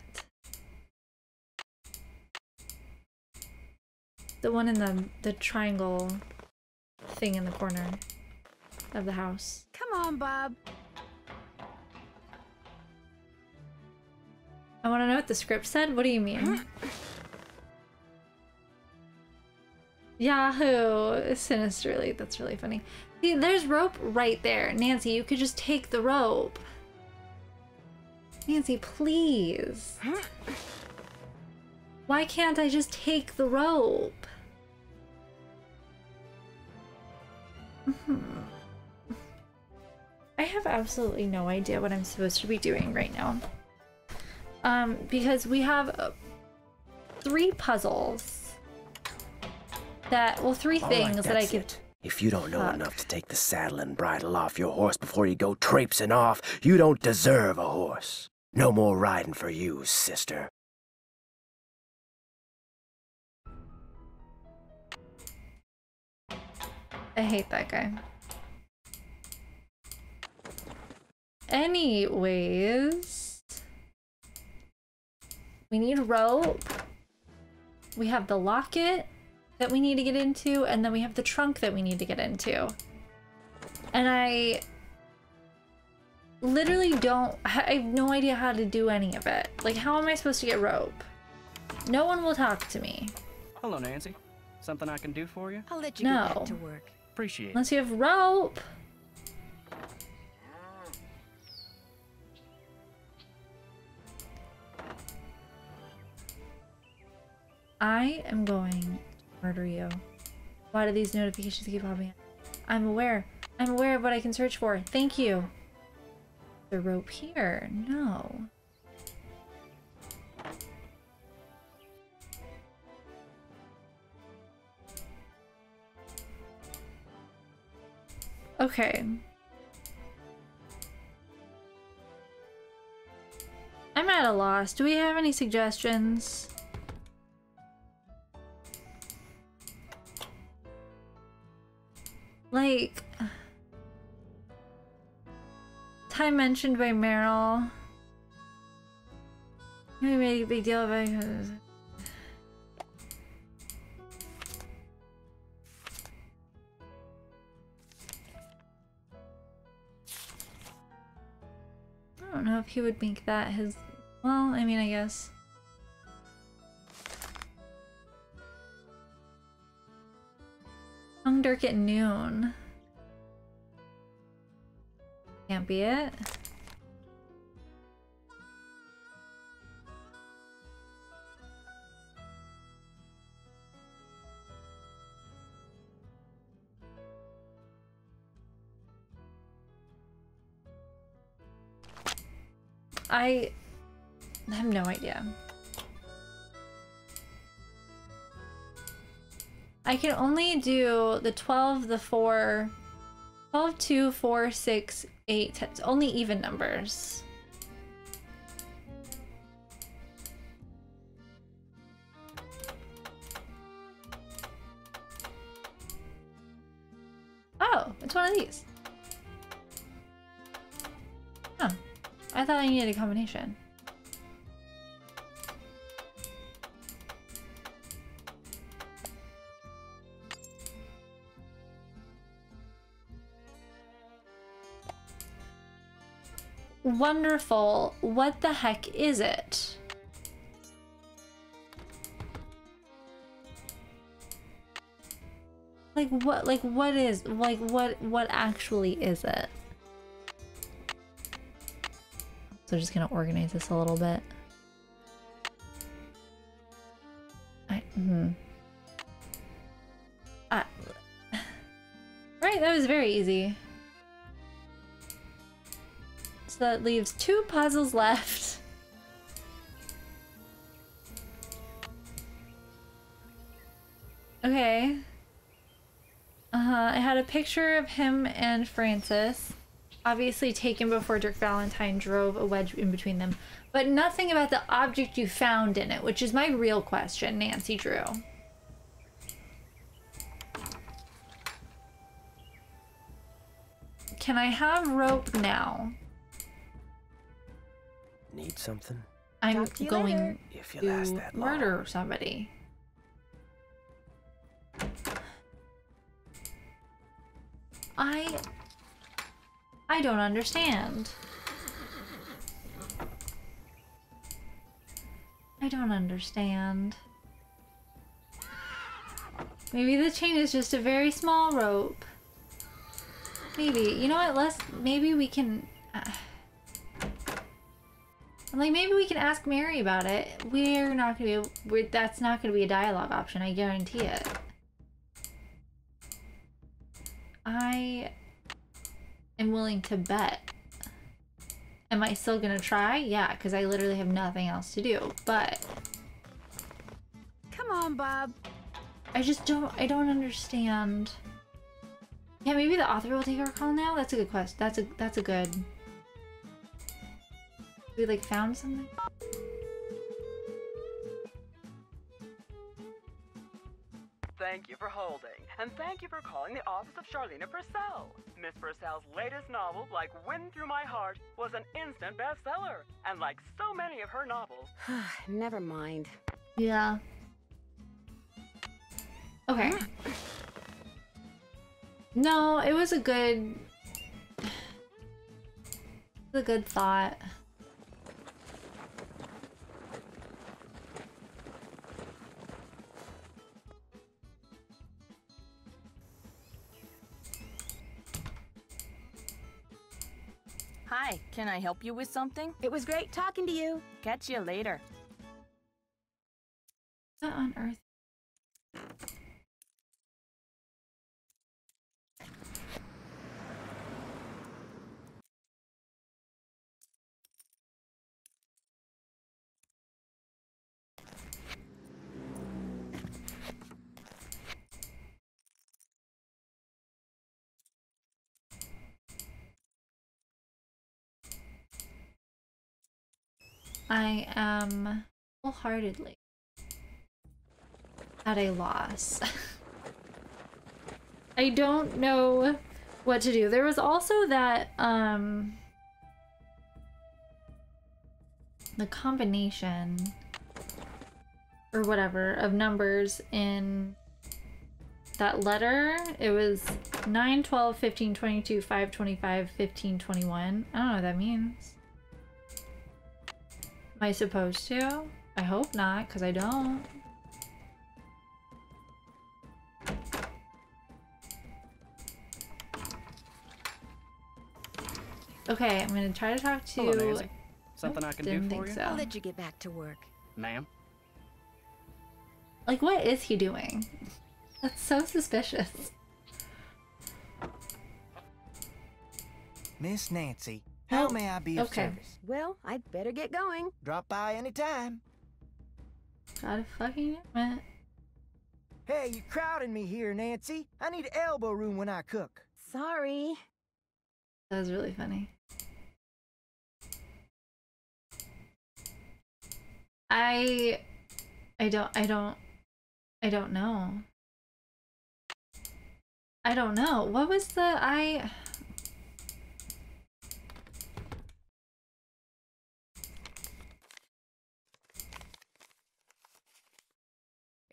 The one in the triangle thing in the corner of the house. Come on, Bob. I want to know what the script said. What do you mean? Yahoo! Sinisterly. That's really funny. See, there's rope right there. Nancy, you could just take the rope. Nancy, please. Why can't I just take the rope? I have absolutely no idea what I'm supposed to be doing right now. Because we have 3 puzzles. That, well, 3 things that I could... If you don't know enough to take the saddle and bridle off your horse before you go traipsing off, you don't deserve a horse. No more riding for you, sister. I hate that guy. Anyways... we need rope. We have the locket that we need to get into, and then we have the trunk that we need to get into. And I literally don't... I have no idea how to do any of it. Like, how am I supposed to get rope? No one will talk to me. Hello, Nancy. Something I can do for you? I'll let you get back to work. Appreciate it. Unless you have rope. I am going to murder you. Why do these notifications keep popping up? I'm aware. I'm aware of what I can search for. Thank you. The rope here. No. Okay. I'm at a loss. Do we have any suggestions? Like... time mentioned by Merrill. We made a big deal about it. I don't know if he would make that his... well, I mean, I guess. Hung Dirk at noon. Can't be it. I have no idea. I can only do the 12, the 4, 12, 2, 4, 6, 8, 10. It's only even numbers. Oh, it's one of these. Huh. I thought I needed a combination. Wonderful. What the heck is it? Like what is, like what actually is it? So I'm just gonna organize this a little bit. Right, that was very easy. So that leaves 2 puzzles left. Okay. I had a picture of him and Francis. Obviously taken before Dirk Valentine drove a wedge in between them, but nothing about the object you found in it, which is my real question, Nancy Drew. Can I have rope now? Need something? I'm going to murder somebody. I don't understand. I don't understand. Maybe the chain is just a very small rope. Maybe. You know what? Maybe we can... like, maybe we can ask Mary about it. We're not going to be... that's not going to be a dialogue option. I guarantee it. I am willing to bet. Am I still going to try? Yeah, because I literally have nothing else to do. But... come on, Bob. I just don't... I don't understand. Yeah, maybe the author will take our call now? That's a good question. That's a good... we, like, found something? Thank you for holding, and thank you for calling the office of Charlena Purcell. Miss Purcell's latest novel, Like Wind Through My Heart, was an instant bestseller, and like so many of her novels... never mind. Yeah. Okay. No, it was a good... a good thought. Hi, can I help you with something? It was great talking to you. Catch you later. What on earth? I am wholeheartedly at a loss. I don't know what to do. There was also that, the combination or whatever of numbers in that letter. It was 9, 12, 15, 22, 5, 25, 15, 21. I don't know what that means. Am I supposed to? I hope not, because I don't. Okay, I'm gonna try to talk to... hello, Nancy. Something I can do for you? So. I'll let you get back to work. Ma'am? Like, what is he doing? That's so suspicious. Miss Nancy. How may I be of service? Well, I'd better get going. Drop by anytime. Gotta fucking admit. Hey, you're crowding me here, Nancy. I need elbow room when I cook. Sorry. That was really funny. I don't know. I don't know. What was the...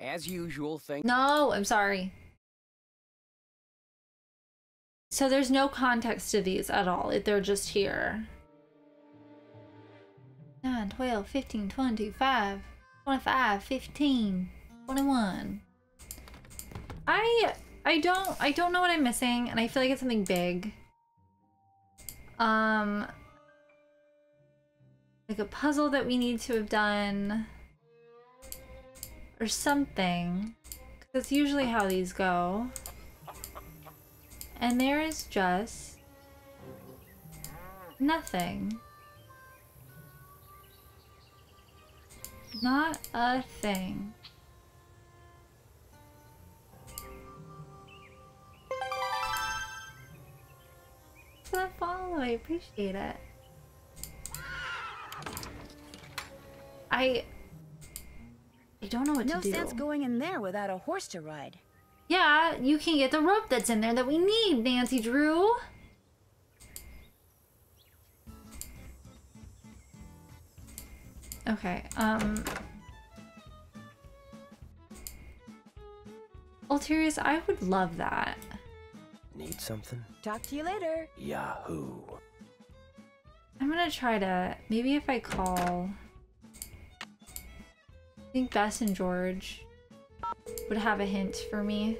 as usual thing. No, I'm sorry. So there's no context to these at all. They're just here. 9, 12, 15, 25, 25, 15, 21. I don't know what I'm missing, and I feel like it's something big. Like a puzzle that we need to have done. Or something, because that's usually how these go. And there is just nothing. Not a thing. For the follow, I appreciate it. I don't know what to do. No sense going in there without a horse to ride. Yeah, you can get the rope that's in there that we need, Nancy Drew. Okay, Alterius, I would love that. Need something? Talk to you later. Yahoo. I'm gonna try to, maybe if I call, I think Bess and George would have a hint for me.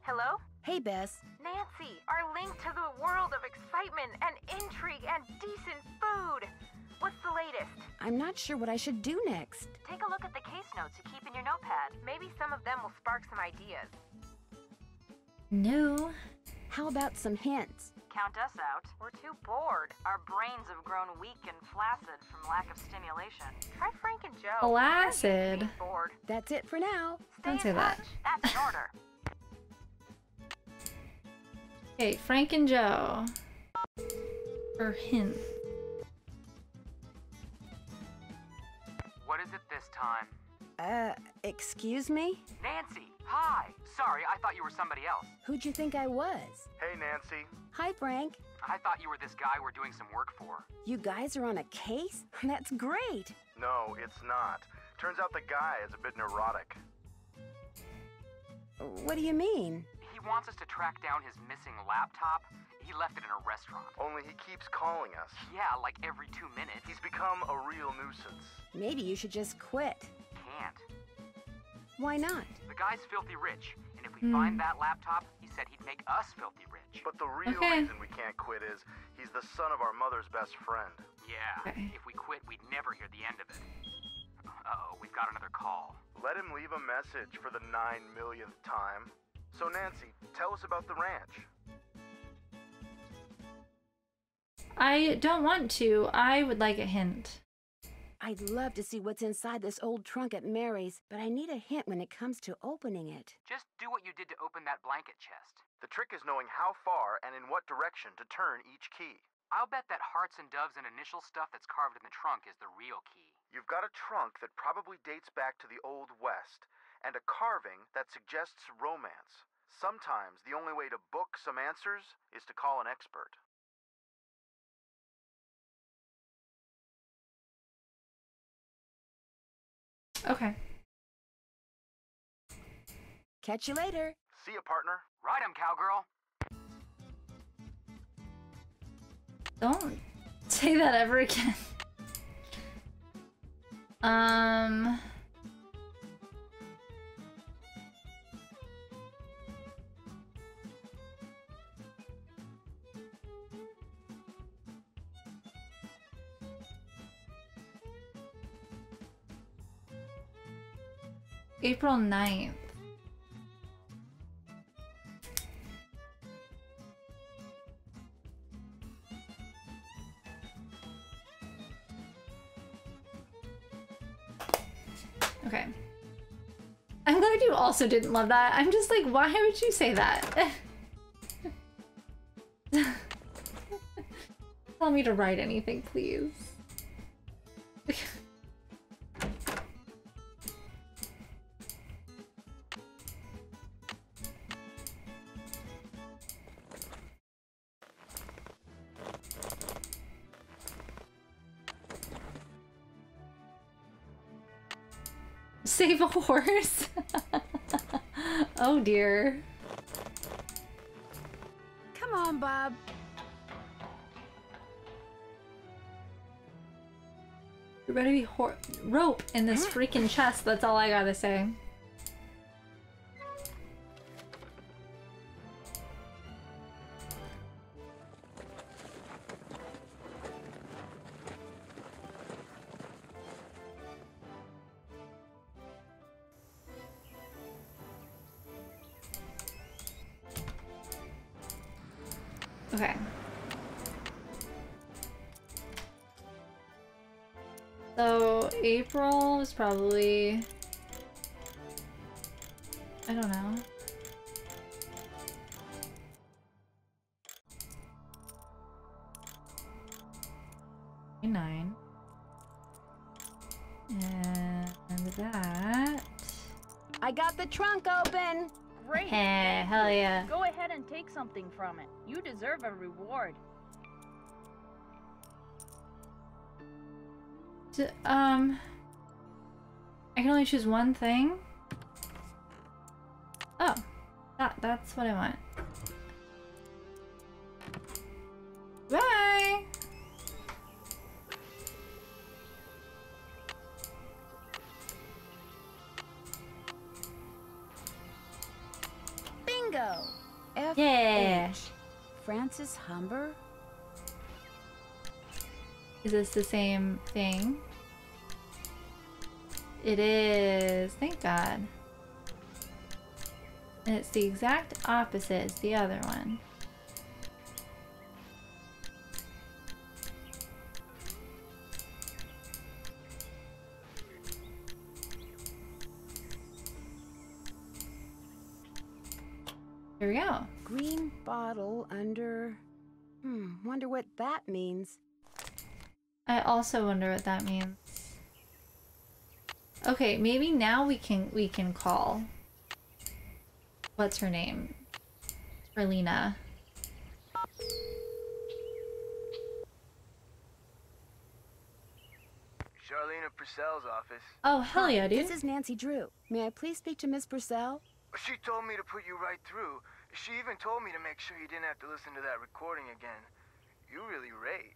Hello? Hey, Bess. Nancy, our link to the world of excitement and intrigue and decent food. What's the latest? I'm not sure what I should do next. Take a look at the case notes you keep in your notepad. Maybe some of them will spark some ideas. No. How about some hints? Count us out. We're too bored. Our brains have grown weak and flaccid from lack of stimulation. Try Frank and Joe. Flaccid. That's it for now. Don't say that. That's an order. Okay, Frank and Joe. For hints. What is it this time? Excuse me? Nancy, hi. Sorry, I thought you were somebody else. Who'd you think I was? Hey, Nancy. Hi, Frank. I thought you were this guy we're doing some work for. You guys are on a case? That's great. No, it's not. Turns out the guy is a bit neurotic. What do you mean? He wants us to track down his missing laptop. He left it in a restaurant. Only he keeps calling us. Yeah, like every 2 minutes. He's become a real nuisance. Maybe you should just quit. Can't. Why not? The guy's filthy rich, and if we find that laptop, he said he'd make us filthy rich. But the real reason we can't quit is he's the son of our mother's best friend. Yeah, if we quit, we'd never hear the end of it. Uh-oh, we've got another call. Let him leave a message for the 9 millionth time. So Nancy, tell us about the ranch. I don't want to. I would like a hint. I'd love to see what's inside this old trunk at Mary's, but I need a hint when it comes to opening it. Just do what you did to open that blanket chest. The trick is knowing how far and in what direction to turn each key. I'll bet that hearts and doves and initial stuff that's carved in the trunk is the real key. You've got a trunk that probably dates back to the Old West, and a carving that suggests romance. Sometimes the only way to book some answers is to call an expert. Okay. Catch you later. See ya, partner. Ride 'em, cowgirl. Don't say that ever again. April 9th. Okay. I'm glad you also didn't love that. I'm just like, why would you say that? Tell me to write anything, please. Save a horse. Oh dear. Come on, Bob. There better be rope in this freaking chest. That's all I gotta say. Okay. So April is probably, I don't know. Nine. And that. I got the trunk open. Great. Hey, hell yeah. Go ahead and take something from it. You deserve a reward. I can only choose one thing? Oh, that's what I want. Bye! Bingo! F yeah! H. Francis Humber? Is this the same thing? It is. Thank God. And it's the exact opposite as the other one. There we go. Green bottle under... wonder what that means. I also wonder what that means. Okay, maybe now we can call. What's her name? Charlena. Charlena Purcell's office. Oh, hell yeah, dude. This is Nancy Drew. May I please speak to Miss Purcell? She told me to put you right through. She even told me to make sure you didn't have to listen to that recording again. You really rate.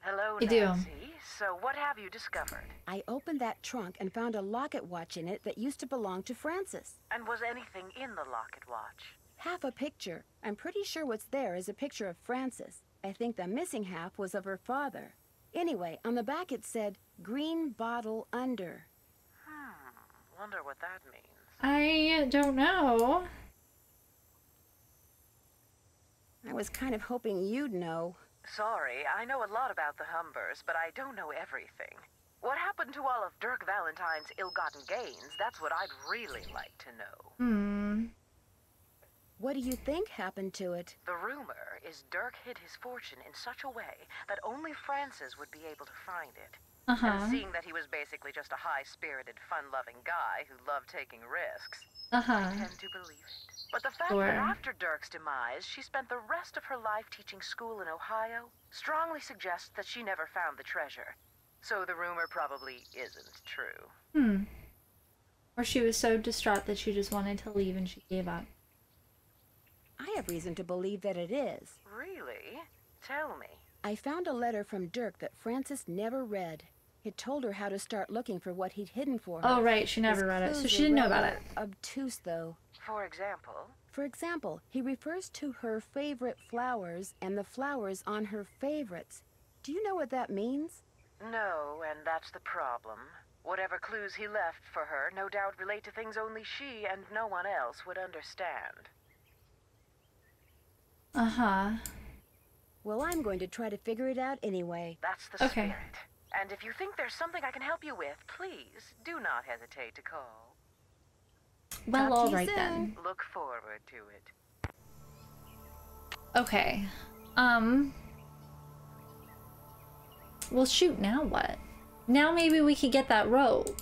Hello, Nancy. So what have you discovered? I opened that trunk and found a locket watch in it that used to belong to Francis. And was anything in the locket watch? Half a picture. I'm pretty sure what's there is a picture of Francis. I think the missing half was of her father. Anyway, on the back it said, green bottle under. Wonder what that means. I don't know. I was kind of hoping you'd know. Sorry, I know a lot about the Humbers, but I don't know everything. What happened to all of Dirk Valentine's ill-gotten gains? That's what I'd really like to know. What do you think happened to it? The rumor is Dirk hid his fortune in such a way that only Francis would be able to find it. And seeing that he was basically just a high-spirited, fun-loving guy who loved taking risks, I tend to believe it. But the fact that after Dirk's demise, she spent the rest of her life teaching school in Ohio strongly suggests that she never found the treasure. So the rumor probably isn't true. Or she was so distraught that she just wanted to leave and she gave up. I have reason to believe that it is. Really? Tell me. I found a letter from Dirk that Francis never read. It told her how to start looking for what he'd hidden for her. Oh, right. She never read it, so she didn't know about it. Obtuse, though. For example? For example, he refers to her favorite flowers and the flowers on her favorites. Do you know what that means? No, and that's the problem. Whatever clues he left for her no doubt relate to things only she and no one else would understand. Well, I'm going to try to figure it out anyway. That's the spirit. And if you think there's something I can help you with, please do not hesitate to call. Well, alright then. Look forward to it. Okay. Well, shoot, now what? Now maybe we could get that rope.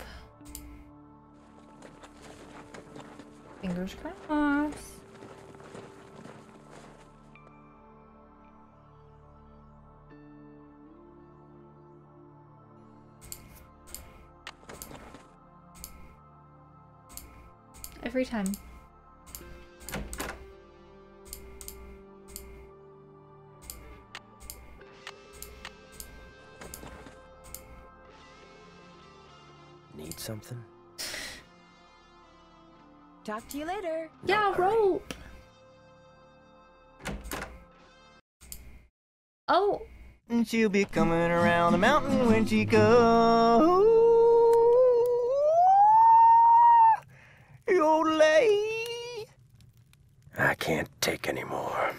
Fingers crossed. Every time. Need something? Talk to you later. Yeah, rope. Oh. And she'll be coming around the mountain when she goes. I can't take any more.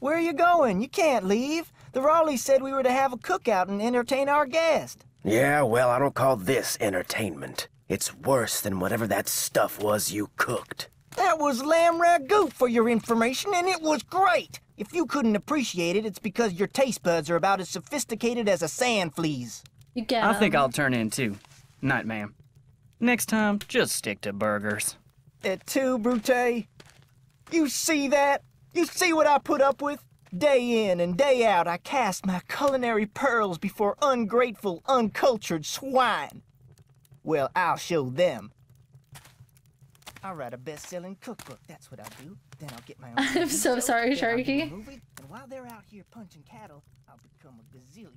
Where are you going? You can't leave. The Raleigh said we were to have a cookout and entertain our guest. Yeah, well, I don't call this entertainment. It's worse than whatever that stuff was you cooked. That was lamb ragout for your information, and it was great. If you couldn't appreciate it, it's because your taste buds are about as sophisticated as a sand flea's. You get 'em. I think I'll turn in, too. Night, ma'am. Next time, just stick to burgers. That too, Brute. You see that? You see what I put up with? Day in and day out, I cast my culinary pearls before ungrateful, uncultured swine. Well, I'll show them. I'll write a best-selling cookbook. That's what I'll do. Then I'll get my own. I'm so sorry, Sharky. Movie, and while they're out here punching cattle, I'll become a gazillionaire.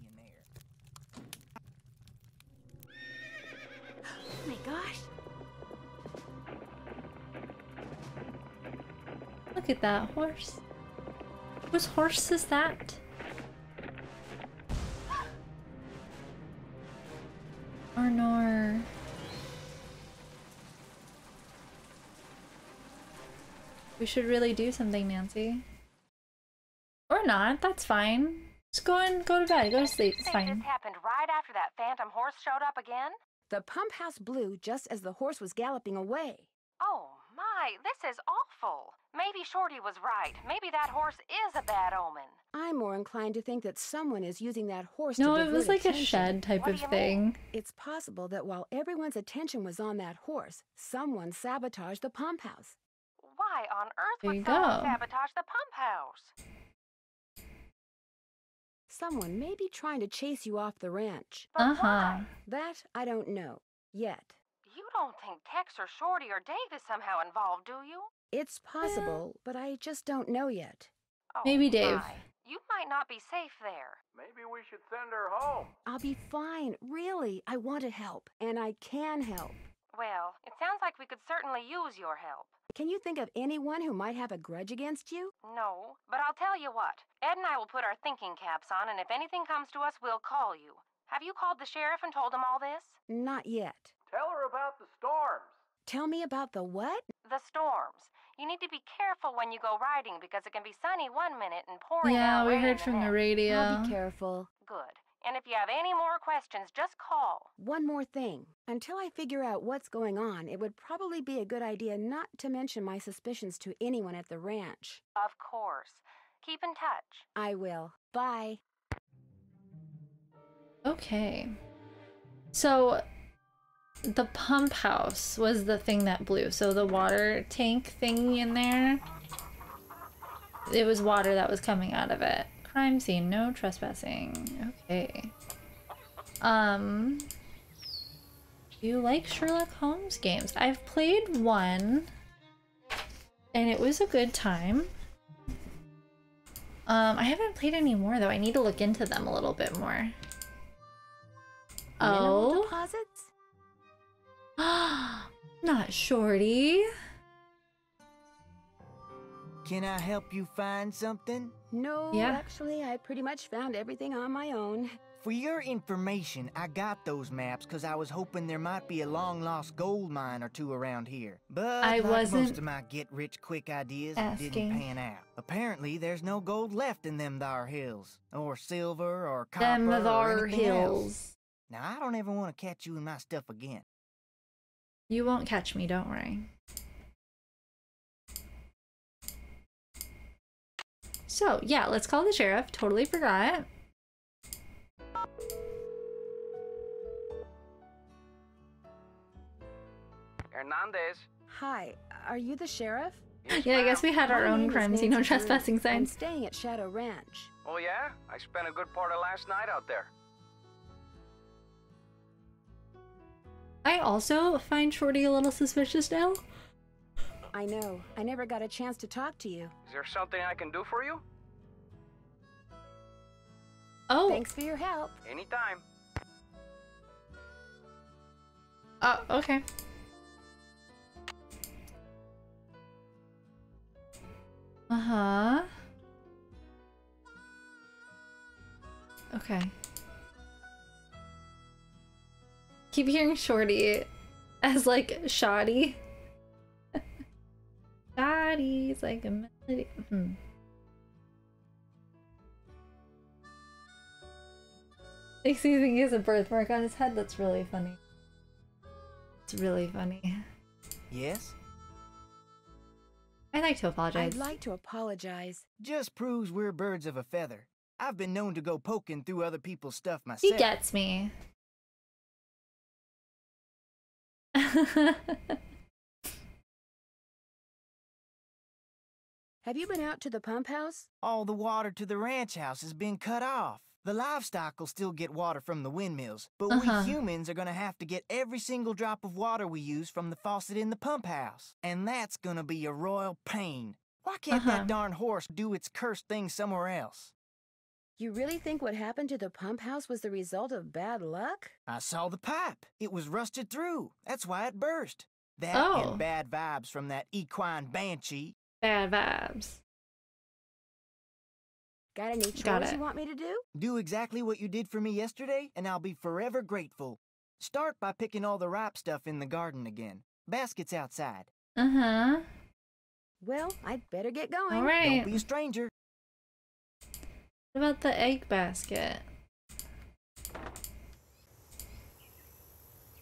Oh my gosh. Look at that horse. Whose horse is that? Arnor. We should really do something, Nancy. Or not, that's fine. Just go and go to bed, go to sleep, it's fine. This happened right after that phantom horse showed up again? The pump house blew just as the horse was galloping away. Oh my, this is awful. Maybe Shorty was right. Maybe that horse is a bad omen. I'm more inclined to think that someone is using that horse to divert attention. No, it was like a shed type of thing. It's possible that while everyone's attention was on that horse, someone sabotaged the pump house. Why on earth would someone sabotage the pump house? Someone may be trying to chase you off the ranch. Uh-huh. That I don't know yet. You don't think Tex or Shorty or Dave is somehow involved, do you? It's possible, but I just don't know yet. Oh, maybe Dave. My. You might not be safe there. Maybe we should send her home. I'll be fine. Really, I want to help, and I can help. Well, it sounds like we could certainly use your help. Can you think of anyone who might have a grudge against you? No, but I'll tell you what. Ed and I will put our thinking caps on, and if anything comes to us, we'll call you. Have you called the sheriff and told him all this? Not yet. Tell her about the storms. Tell me about the what? The storms. You need to be careful when you go riding because it can be sunny one minute and pouring out rain. Yeah, we heard from the radio. I'll be careful. Good. And if you have any more questions, just call. One more thing. Until I figure out what's going on, it would probably be a good idea not to mention my suspicions to anyone at the ranch. Of course. Keep in touch. I will. Bye. Okay. So the pump house was the thing that blew. So the water tank thing in there, it was water that was coming out of it. Crime scene, no trespassing. Okay. Do you like Sherlock Holmes games? I've played one and it was a good time. I haven't played any more though. I need to look into them a little bit more. Oh. Deposits? Not Shorty. Can I help you find something? No, actually, I pretty much found everything on my own. For your information, I got those maps because I was hoping there might be a long-lost gold mine or two around here. But I wasn't most of my get-rich-quick ideas didn't pan out. Apparently, there's no gold left in them thar hills. Or silver, or copper, or anything else. Now, I don't ever want to catch you in my stuff again. You won't catch me, don't worry. So, yeah, let's call the sheriff. Totally forgot. Hernandez. Hi, are you the sheriff? Yes, yeah, I guess we had our own crime scene, no trespassing signs. I'm staying at Shadow Ranch. Oh, yeah? I spent a good part of last night out there. I also find Shorty a little suspicious now. I know. I never got a chance to talk to you. Is there something I can do for you? Oh. Thanks for your help. Anytime. Oh, okay. Uh-huh. Okay. Keep hearing Shorty as like shoddy. Shoddy's like a melody. Mm-hmm. Makes me think he has a birthmark on his head. That's really funny. It's really funny. Yes? I'd like to apologize. I'd like to apologize. Just proves we're birds of a feather. I've been known to go poking through other people's stuff myself. He gets me. Have you been out to the pump house? All the water to the ranch house has been cut off. The livestock will still get water from the windmills, but we humans are going to have to get every single drop of water we use from the faucet in the pump house. And that's going to be a royal pain. Why can't that darn horse do its cursed thing somewhere else? You really think what happened to the pump house was the result of bad luck? I saw the pipe. It was rusted through. That's why it burst. That and bad vibes from that equine banshee. Bad vibes. Got any chores you want me to do? Do exactly what you did for me yesterday, and I'll be forever grateful. Start by picking all the ripe stuff in the garden again. Basket's outside. Well, I'd better get going. All right. Don't be a stranger. What about the egg basket?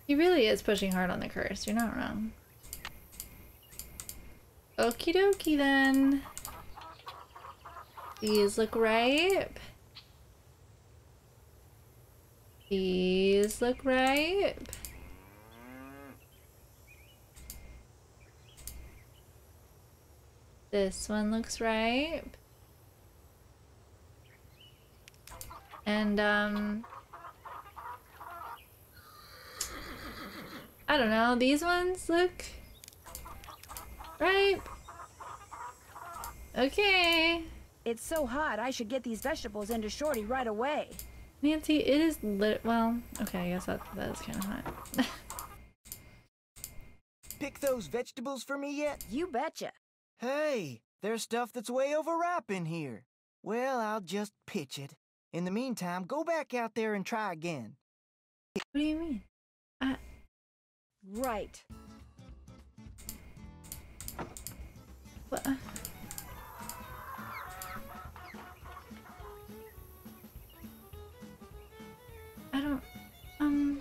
He really is pushing hard on the curse. You're not wrong. Okie dokie then. These look ripe. These look ripe. This one looks ripe. And, I don't know, these ones look ripe. Okay. It's so hot, I should get these vegetables into Shorty right away. Nancy, it is lit. Well, okay, I guess that is kind of hot. Pick those vegetables for me yet? You betcha. Hey, there's stuff that's way overripe in here. Well, I'll just pitch it. In the meantime, go back out there and try again. What do you mean? Right. What? I don't...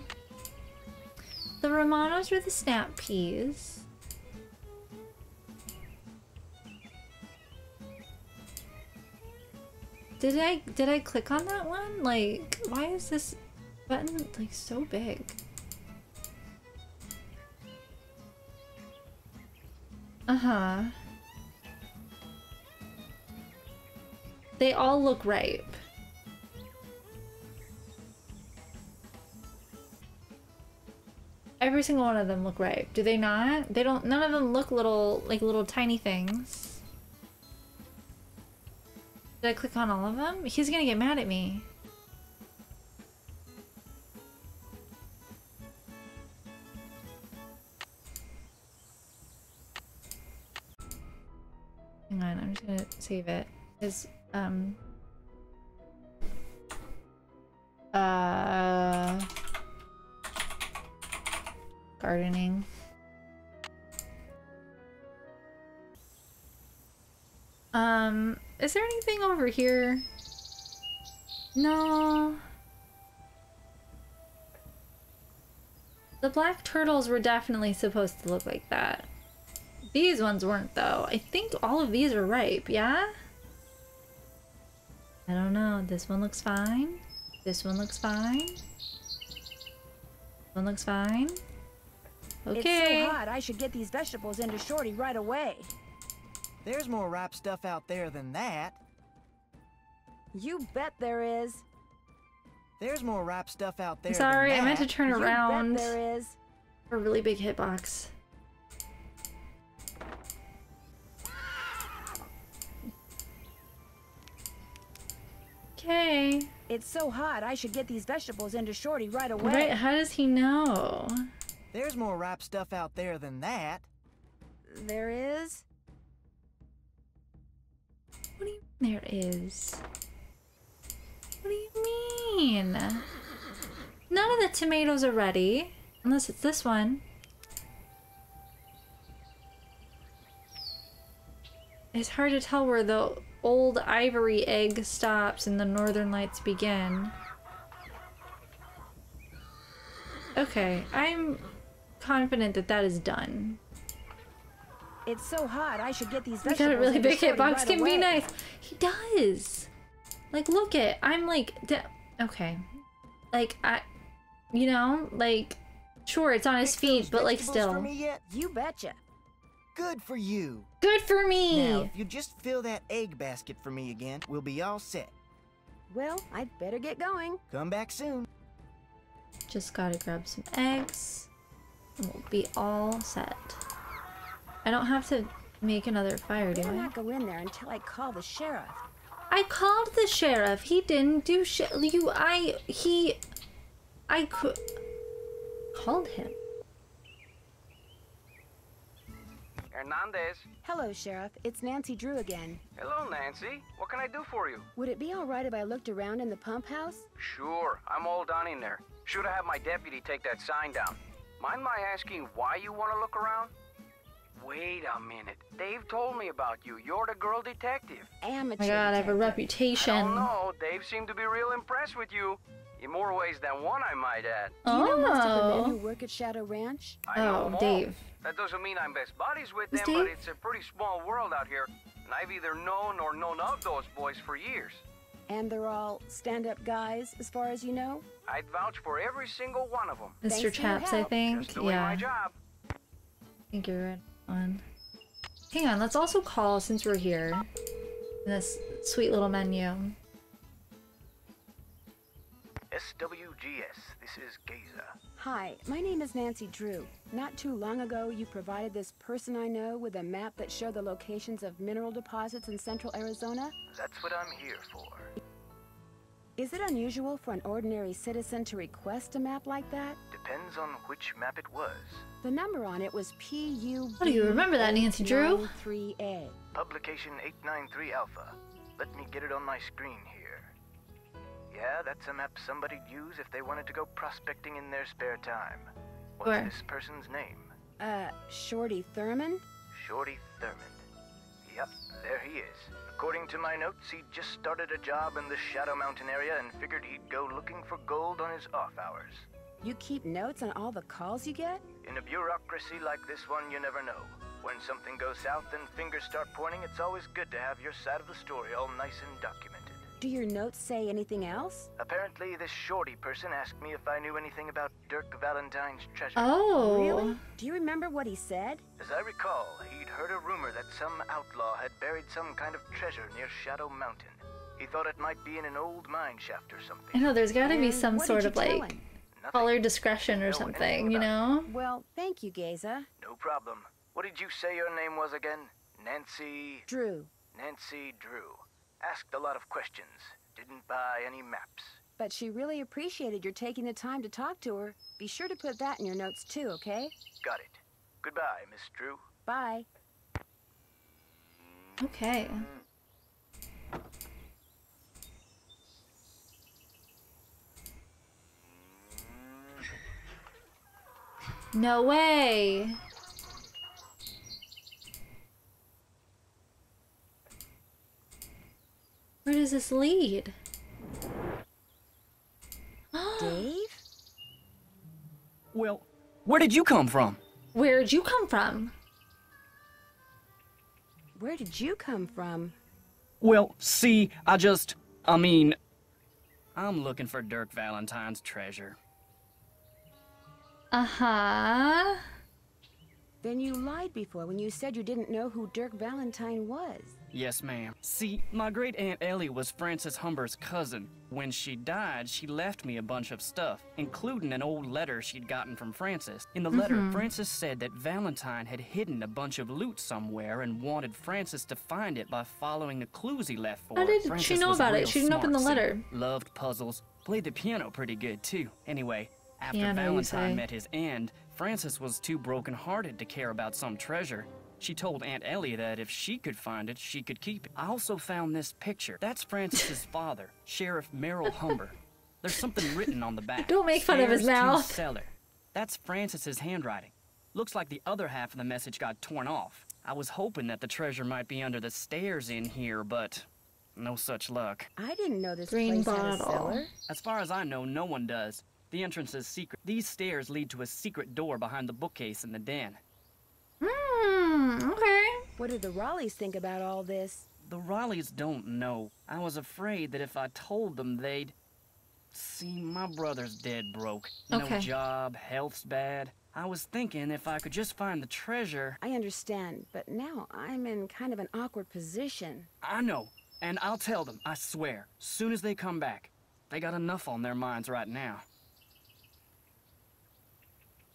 The Romanos were the snap peas. Did I click on that one? Like, why is this button like so big? They all look ripe. Every single one of them look ripe. Do they not? They don't. None of them look little tiny things. Did I click on all of them? He's gonna get mad at me. Hang on, I'm just gonna save it. Because, gardening. Is there anything over here? No. The black turtles were definitely supposed to look like that. These ones weren't though. I think all of these are ripe, yeah? I don't know. This one looks fine. This one looks fine. This one looks fine. Okay. It's so hot, I should get these vegetables into Shorty right away. There's more ripe stuff out there than that. You bet there is. There's more ripe stuff out there. Sorry, I meant to turn around. You bet there is. A really big hitbox. Okay. It's so hot, I should get these vegetables into Shorty right away. Right, how does he know? There's more ripe stuff out there than that. There is. What do you mean there is? What do you mean? None of the tomatoes are ready. Unless it's this one. It's hard to tell where the old ivory egg stops and the northern lights begin. Okay, I'm confident that that is done. It's so hot, I should get these vegetables. He's got a really big hitbox. Can be nice. He does. Like, look it. I'm like, okay. Like, you know, like, sure, it's on his feet, but like, still. You betcha. Good for you. Good for me. Now, if you just fill that egg basket for me again, we'll be all set. Well, I'd better get going. Come back soon. Just gotta grab some eggs. We'll be all set. I don't have to make another fire, do I? I cannot go in there until I call the sheriff. I called the sheriff. He didn't do shit. I called him. Hernandez. Hello, Sheriff. It's Nancy Drew again. Hello, Nancy. What can I do for you? Would it be all right if I looked around in the pump house? Sure. I'm all done in there. Should have had my deputy take that sign down. Mind my asking why you want to look around? Wait a minute. Dave told me about you. You're the girl detective. Amateur. Oh my God, I have a reputation. I don't know. Dave seemed to be real impressed with you. In more ways than one, I might add. Oh. Do you know most of the men who work at Shadow Ranch? Oh, Dave. That doesn't mean I'm best buddies with them, but it's a pretty small world out here, and I've either known or known of those boys for years. And they're all stand-up guys, as far as you know? I'd vouch for every single one of them. Mr. Chaps, I think. Just doing my job. I think you're right on. Hang on, let's also call, since we're here, this sweet little menu. SWGS, this is Geza. Hi, my name is Nancy Drew. Not too long ago, you provided this person I know with a map that showed the locations of mineral deposits in central Arizona. That's what I'm here for. Is it unusual for an ordinary citizen to request a map like that? Depends on which map it was. The number on it was PUB. How do you remember that, Nancy Drew? 3A. Publication 893 Alpha. Let me get it on my screen here. Yeah, that's a map somebody'd use if they wanted to go prospecting in their spare time. What's this person's name? Shorty Thurman? Shorty Thurman. Yep, there he is. According to my notes, he just started a job in the Shadow Mountain area and figured he'd go looking for gold on his off hours. You keep notes on all the calls you get? In a bureaucracy like this one, you never know. When something goes south and fingers start pointing, it's always good to have your side of the story all nice and documented. Do your notes say anything else? Apparently, this shorty person asked me if I knew anything about Dirk Valentine's treasure. Oh. Really? Do you remember what he said? As I recall, he'd heard a rumor that some outlaw had buried some kind of treasure near Shadow Mountain. He thought it might be in an old mine shaft or something. I know, there's gotta be some sort of, like, caller discretion or something, you know? Well, thank you, Geza. No problem. What did you say your name was again? Nancy... Drew. Nancy Drew. Asked a lot of questions, didn't buy any maps. But she really appreciated your taking the time to talk to her. Be sure to put that in your notes too, okay? Got it. Goodbye, Miss Drew. Bye. Okay. No way! Where does this lead? Dave? Well, where did you come from? Where'd you come from? Where did you come from? Well, see, I'm looking for Dirk Valentine's treasure. Uh-huh. Then you lied before when you said you didn't know who Dirk Valentine was. Yes, ma'am. See, my great-aunt Ellie was Francis Humber's cousin. When she died, she left me a bunch of stuff, including an old letter she'd gotten from Francis. In the letter, Francis said that Valentine had hidden a bunch of loot somewhere and wanted Francis to find it by following the clues he left for her. How did she know about it? She didn't open the letter. Loved puzzles. Played the piano pretty good, too. Anyway, after Valentine met his end, Francis was too broken-hearted to care about some treasure. She told Aunt Ellie that if she could find it, she could keep it. I also found this picture. That's Francis's father, Sheriff Merrill Humber. There's something written on the back. Don't make fun of his mouth. Cellar. That's Francis's handwriting. Looks like the other half of the message got torn off. I was hoping that the treasure might be under the stairs in here, but no such luck. I didn't know this place had a cellar. As far as I know, no one does. The entrance is secret. These stairs lead to a secret door behind the bookcase in the den. Okay. What do the Raleighs think about all this? The Raleighs don't know. I was afraid that if I told them they'd... See, my brother's dead broke. No job, health's bad. I was thinking if I could just find the treasure... I understand, but now I'm in kind of an awkward position. I know, and I'll tell them, I swear, soon as they come back. They got enough on their minds right now.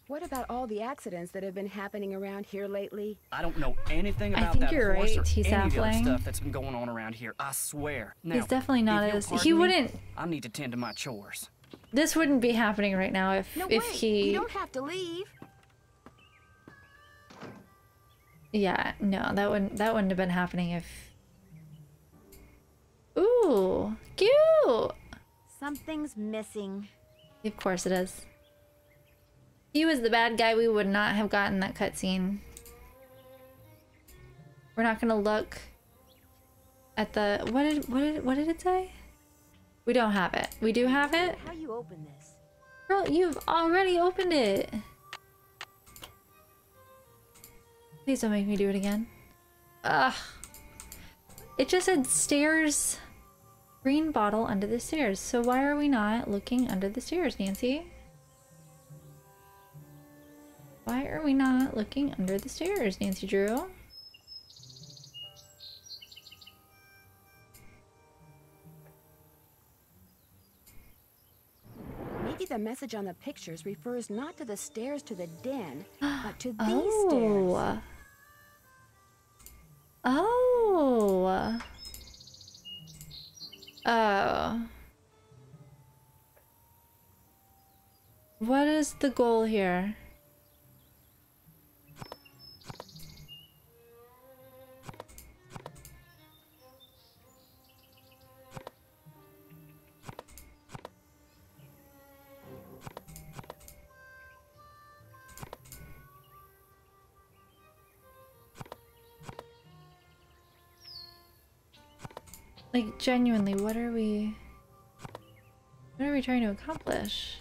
What about all the accidents that have been happening around here lately? I don't know anything about that horse or any of the other stuff that's been going on around here. I swear. Now, he's definitely not as... He wouldn't... I need to tend to my chores. This wouldn't be happening right now if he... You don't have to leave. Yeah, no, that wouldn't have been happening if... Ooh, cute! Something's missing. Of course it is. He was the bad guy, we would not have gotten that cutscene. We're not gonna look at the what did it say? We don't have it. We do have it. How you open this? Girl, you've already opened it. Please don't make me do it again. Ugh. It just said stairs. Green bottle under the stairs. So why are we not looking under the stairs, Nancy? Why are we not looking under the stairs, Nancy Drew? Maybe the message on the pictures refers not to the stairs to the den, but to these stairs. Oh. Oh. What is the goal here? Like, genuinely, what are we trying to accomplish?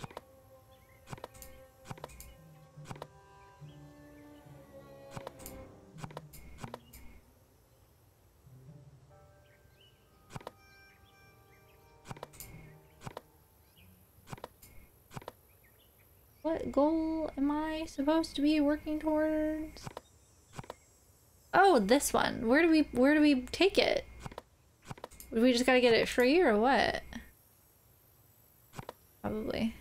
What goal am I supposed to be working towards? Oh, this one. Where do we take it? We just gotta get it free or what? Probably.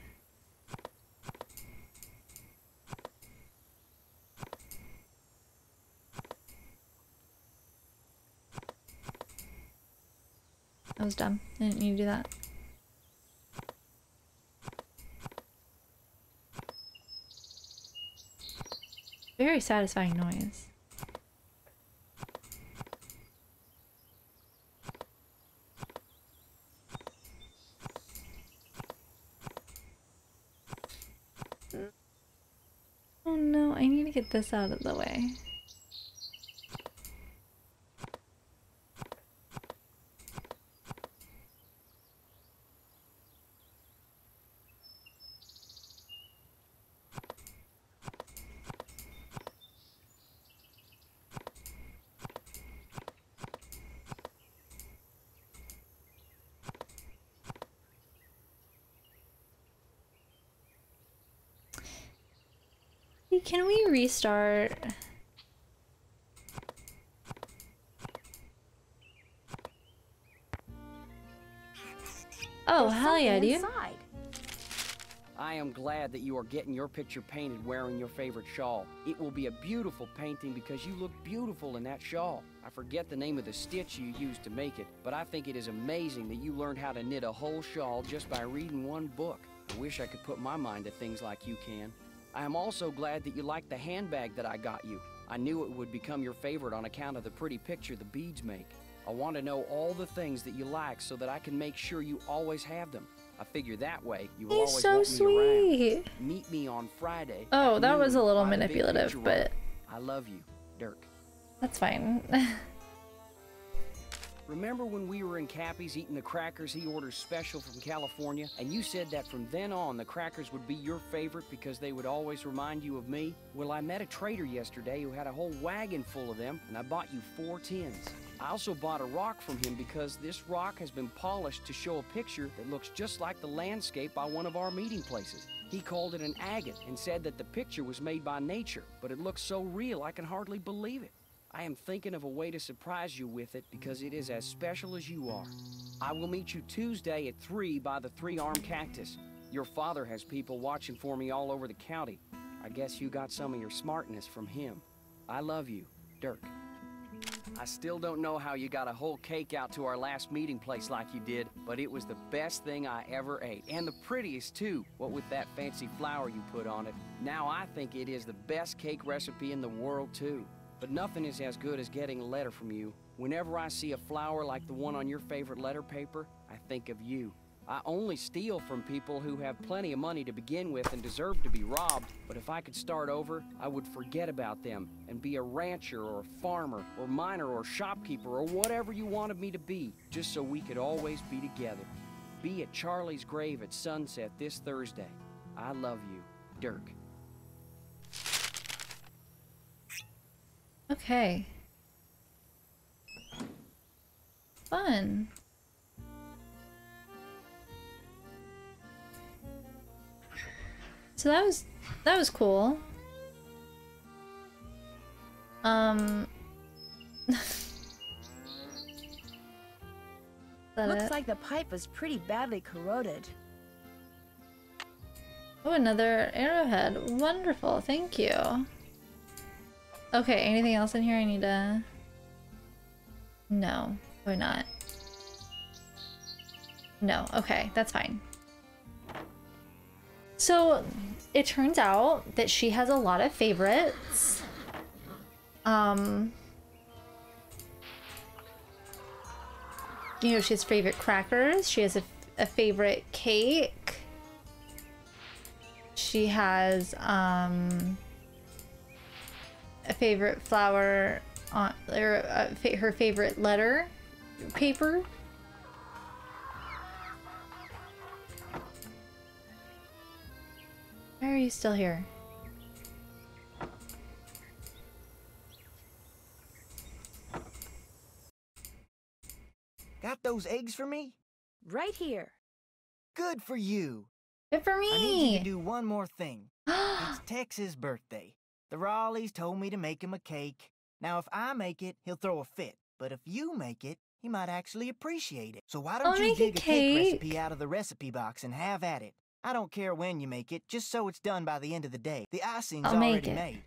That was dumb. I didn't need to do that. Very satisfying noise. Get this out of the way. Can we restart? Oh, hell yeah, dude. I am glad that you are getting your picture painted wearing your favorite shawl. It will be a beautiful painting because you look beautiful in that shawl. I forget the name of the stitch you used to make it, but I think it is amazing that you learned how to knit a whole shawl just by reading one book. I wish I could put my mind to things like you can. I am also glad that you liked the handbag that I got you. I knew it would become your favorite on account of the pretty picture the beads make. I want to know all the things that you like so that I can make sure you always have them. I figure that way you will always want me around. Meet me on Friday. Oh, that was a little manipulative, but I love you, Dirk. That's fine. Remember when we were in Cappy's eating the crackers he orders special from California, and you said that from then on the crackers would be your favorite because they would always remind you of me? Well, I met a trader yesterday who had a whole wagon full of them, and I bought you 4 tins. I also bought a rock from him because this rock has been polished to show a picture that looks just like the landscape by one of our meeting places. He called it an agate and said that the picture was made by nature, but it looks so real I can hardly believe it. I am thinking of a way to surprise you with it because it is as special as you are. I will meet you Tuesday at 3 by the three-armed cactus. Your father has people watching for me all over the county. I guess you got some of your smartness from him. I love you, Dirk. I still don't know how you got a whole cake out to our last meeting place like you did, but it was the best thing I ever ate, and the prettiest too, what with that fancy flower you put on it. Now I think it is the best cake recipe in the world too. But nothing is as good as getting a letter from you. Whenever I see a flower like the one on your favorite letter paper, I think of you. I only steal from people who have plenty of money to begin with and deserve to be robbed, but if I could start over, I would forget about them and be a rancher or a farmer or miner or shopkeeper or whatever you wanted me to be, just so we could always be together. Be at Charlie's grave at sunset this Thursday. I love you, Dirk. Okay. Fun. So that was cool. Looks like the pipe was pretty badly corroded. Oh, another arrowhead. Wonderful. Thank you. Okay, anything else in here I need to... No, probably not. No, okay, that's fine. So, it turns out that she has a lot of favorites. You know, she has favorite crackers, she has a favorite cake. She has, a favorite flower on, or her favorite letter paper. Why are you still here? Got those eggs for me? Right here. Good for you. Good for me. I need you to do one more thing. It's Tex's birthday. The Raleighs told me to make him a cake. Now, if I make it, he'll throw a fit. But if you make it, he might actually appreciate it. So why don't you dig a cake recipe out of the recipe box and have at it? I don't care when you make it, just so it's done by the end of the day. The icing's already made.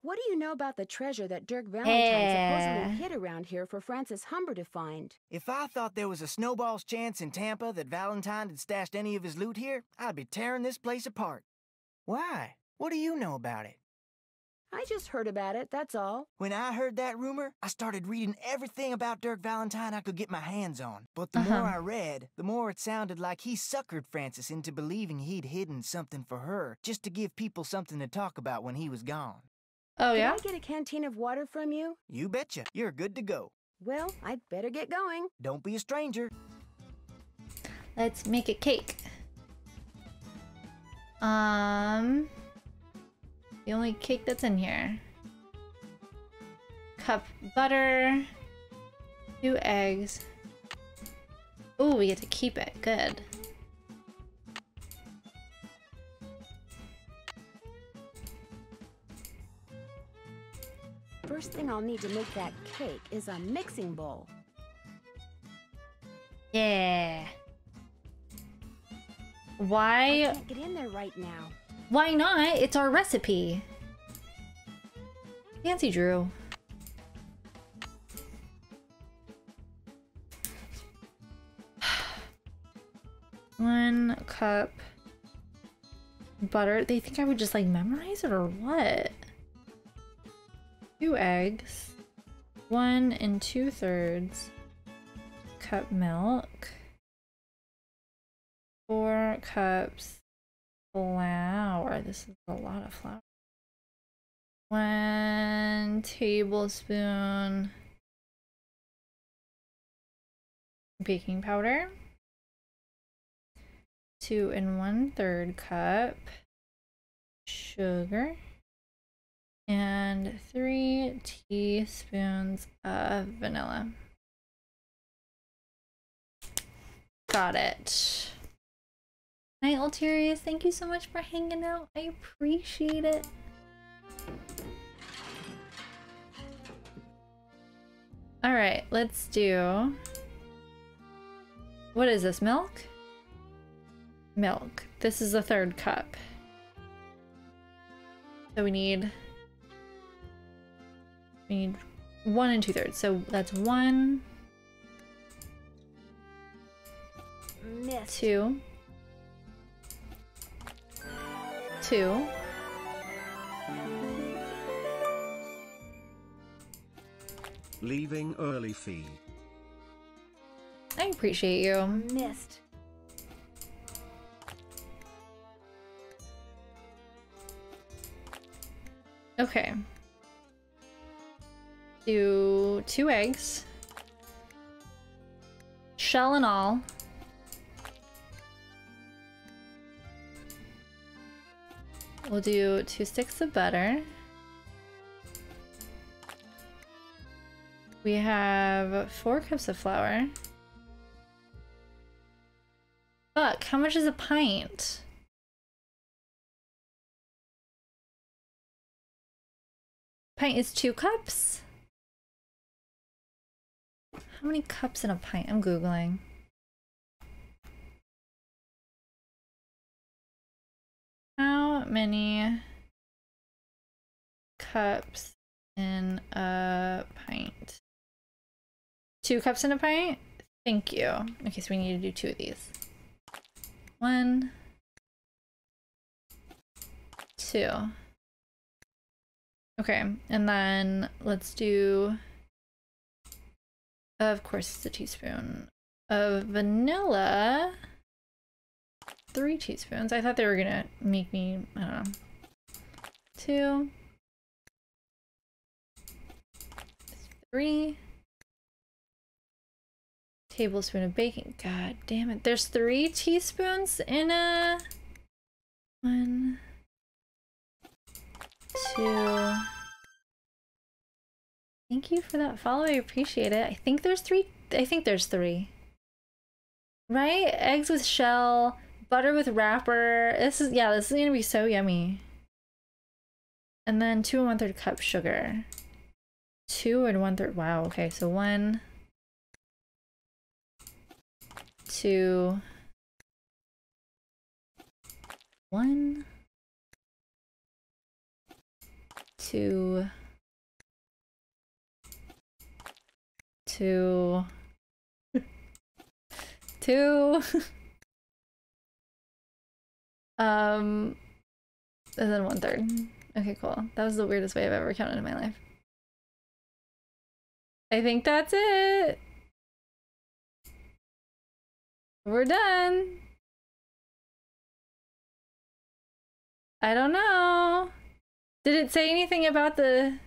What do you know about the treasure that Dirk Valentine supposedly hid around here for Francis Humber to find? If I thought there was a snowball's chance in Tampa that Valentine had stashed any of his loot here, I'd be tearing this place apart. Why? What do you know about it? I just heard about it, that's all. When I heard that rumor, I started reading everything about Dirk Valentine I could get my hands on. But the more I read, the more it sounded like he suckered Francis into believing he'd hidden something for her, just to give people something to talk about when he was gone. Oh, yeah? Can I get a canteen of water from you? You betcha. You're good to go. Well, I'd better get going. Don't be a stranger. Let's make a cake. The only cake that's in here. Cup butter. 2 eggs. Ooh, we get to keep it. Good. First thing I'll need to make that cake is a mixing bowl. Yeah. Why? I can't get in there right now. Why not? It's our recipe. Nancy Drew. One cup butter. They think I would just like memorize it or what? 2 eggs. 1 2/3 cup milk. 4 cups. Flour. This is a lot of flour. 1 tablespoon baking powder. 2 1/3 cup sugar. And 3 teaspoons of vanilla. Got it. Night, Alterius. Thank you so much for hanging out. I appreciate it. Alright, let's do... What is this? Milk? Milk. This is the third cup. So we need... We need 1 2/3. So that's 1... Missed. 2... 2... Leaving early fee. I appreciate you. Missed. Okay. Do 2 eggs. Shell and all. We'll do 2 sticks of butter. We have 4 cups of flour. Fuck, how much is a pint? Pint is 2 cups? How many cups in a pint? I'm Googling. How many cups in a pint? 2 cups in a pint? Thank you. Okay, so we need to do 2 of these. 1, 2. Okay, and then let's do, of course it's a teaspoon of vanilla. 3 teaspoons. I thought they were gonna make me, I don't know. 2, 3. Tablespoon of baking. God damn it. There's 3 teaspoons in a 1, 2. Thank you for that follow. I appreciate it. I think there's 3. I think there's 3. Right? Eggs with shell, butter with wrapper. This is, yeah, this is gonna be so yummy. And then 2 1/3 cup sugar. 2 1/3. Wow. Okay. So 1, 2, 1, 2, 2, 2. And then 1/3. Okay, cool. That was the weirdest way I've ever counted in my life. I think that's it. We're done. I don't know. Did it say anything about the...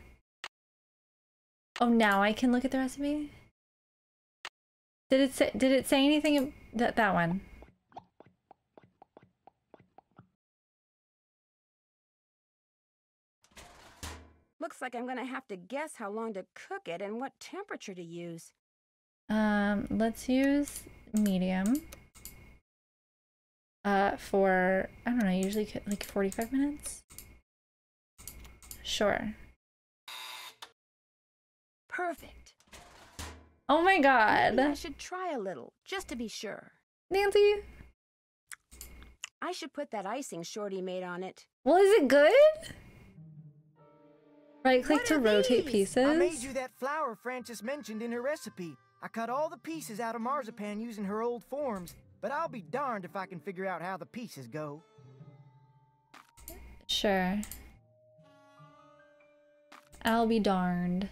Oh, now I can look at the recipe? Did it say anything about that one? Looks like I'm gonna have to guess how long to cook it and what temperature to use. Let's use medium. For, I don't know, usually like 45 minutes? Sure. Perfect. Oh my god. Maybe I should try a little, just to be sure. Nancy? I should put that icing Shorty made on it. Well, is it good? Right click to rotate pieces. I made you that flour Francis mentioned in her recipe. I cut all the pieces out of marzipan using her old forms, but I'll be darned if I can figure out how the pieces go. Sure. I'll be darned.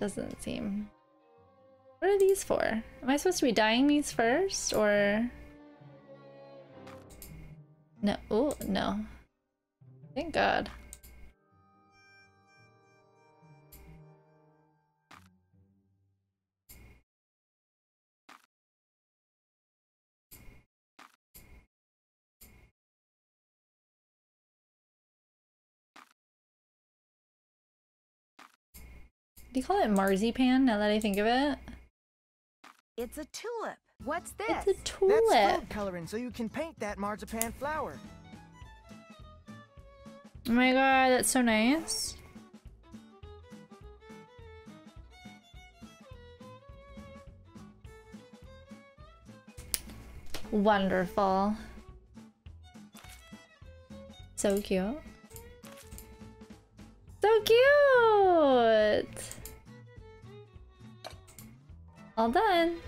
Doesn't seem... What are these for? Am I supposed to be dyeing these first, or... No. Oh, no. Thank God. They call it marzipan, now that I think of it. It's a tulip. What's this? It's a tulip. That's food coloring, so you can paint that marzipan flower. Oh my god, that's so nice. Wonderful. So cute. So cute! All done.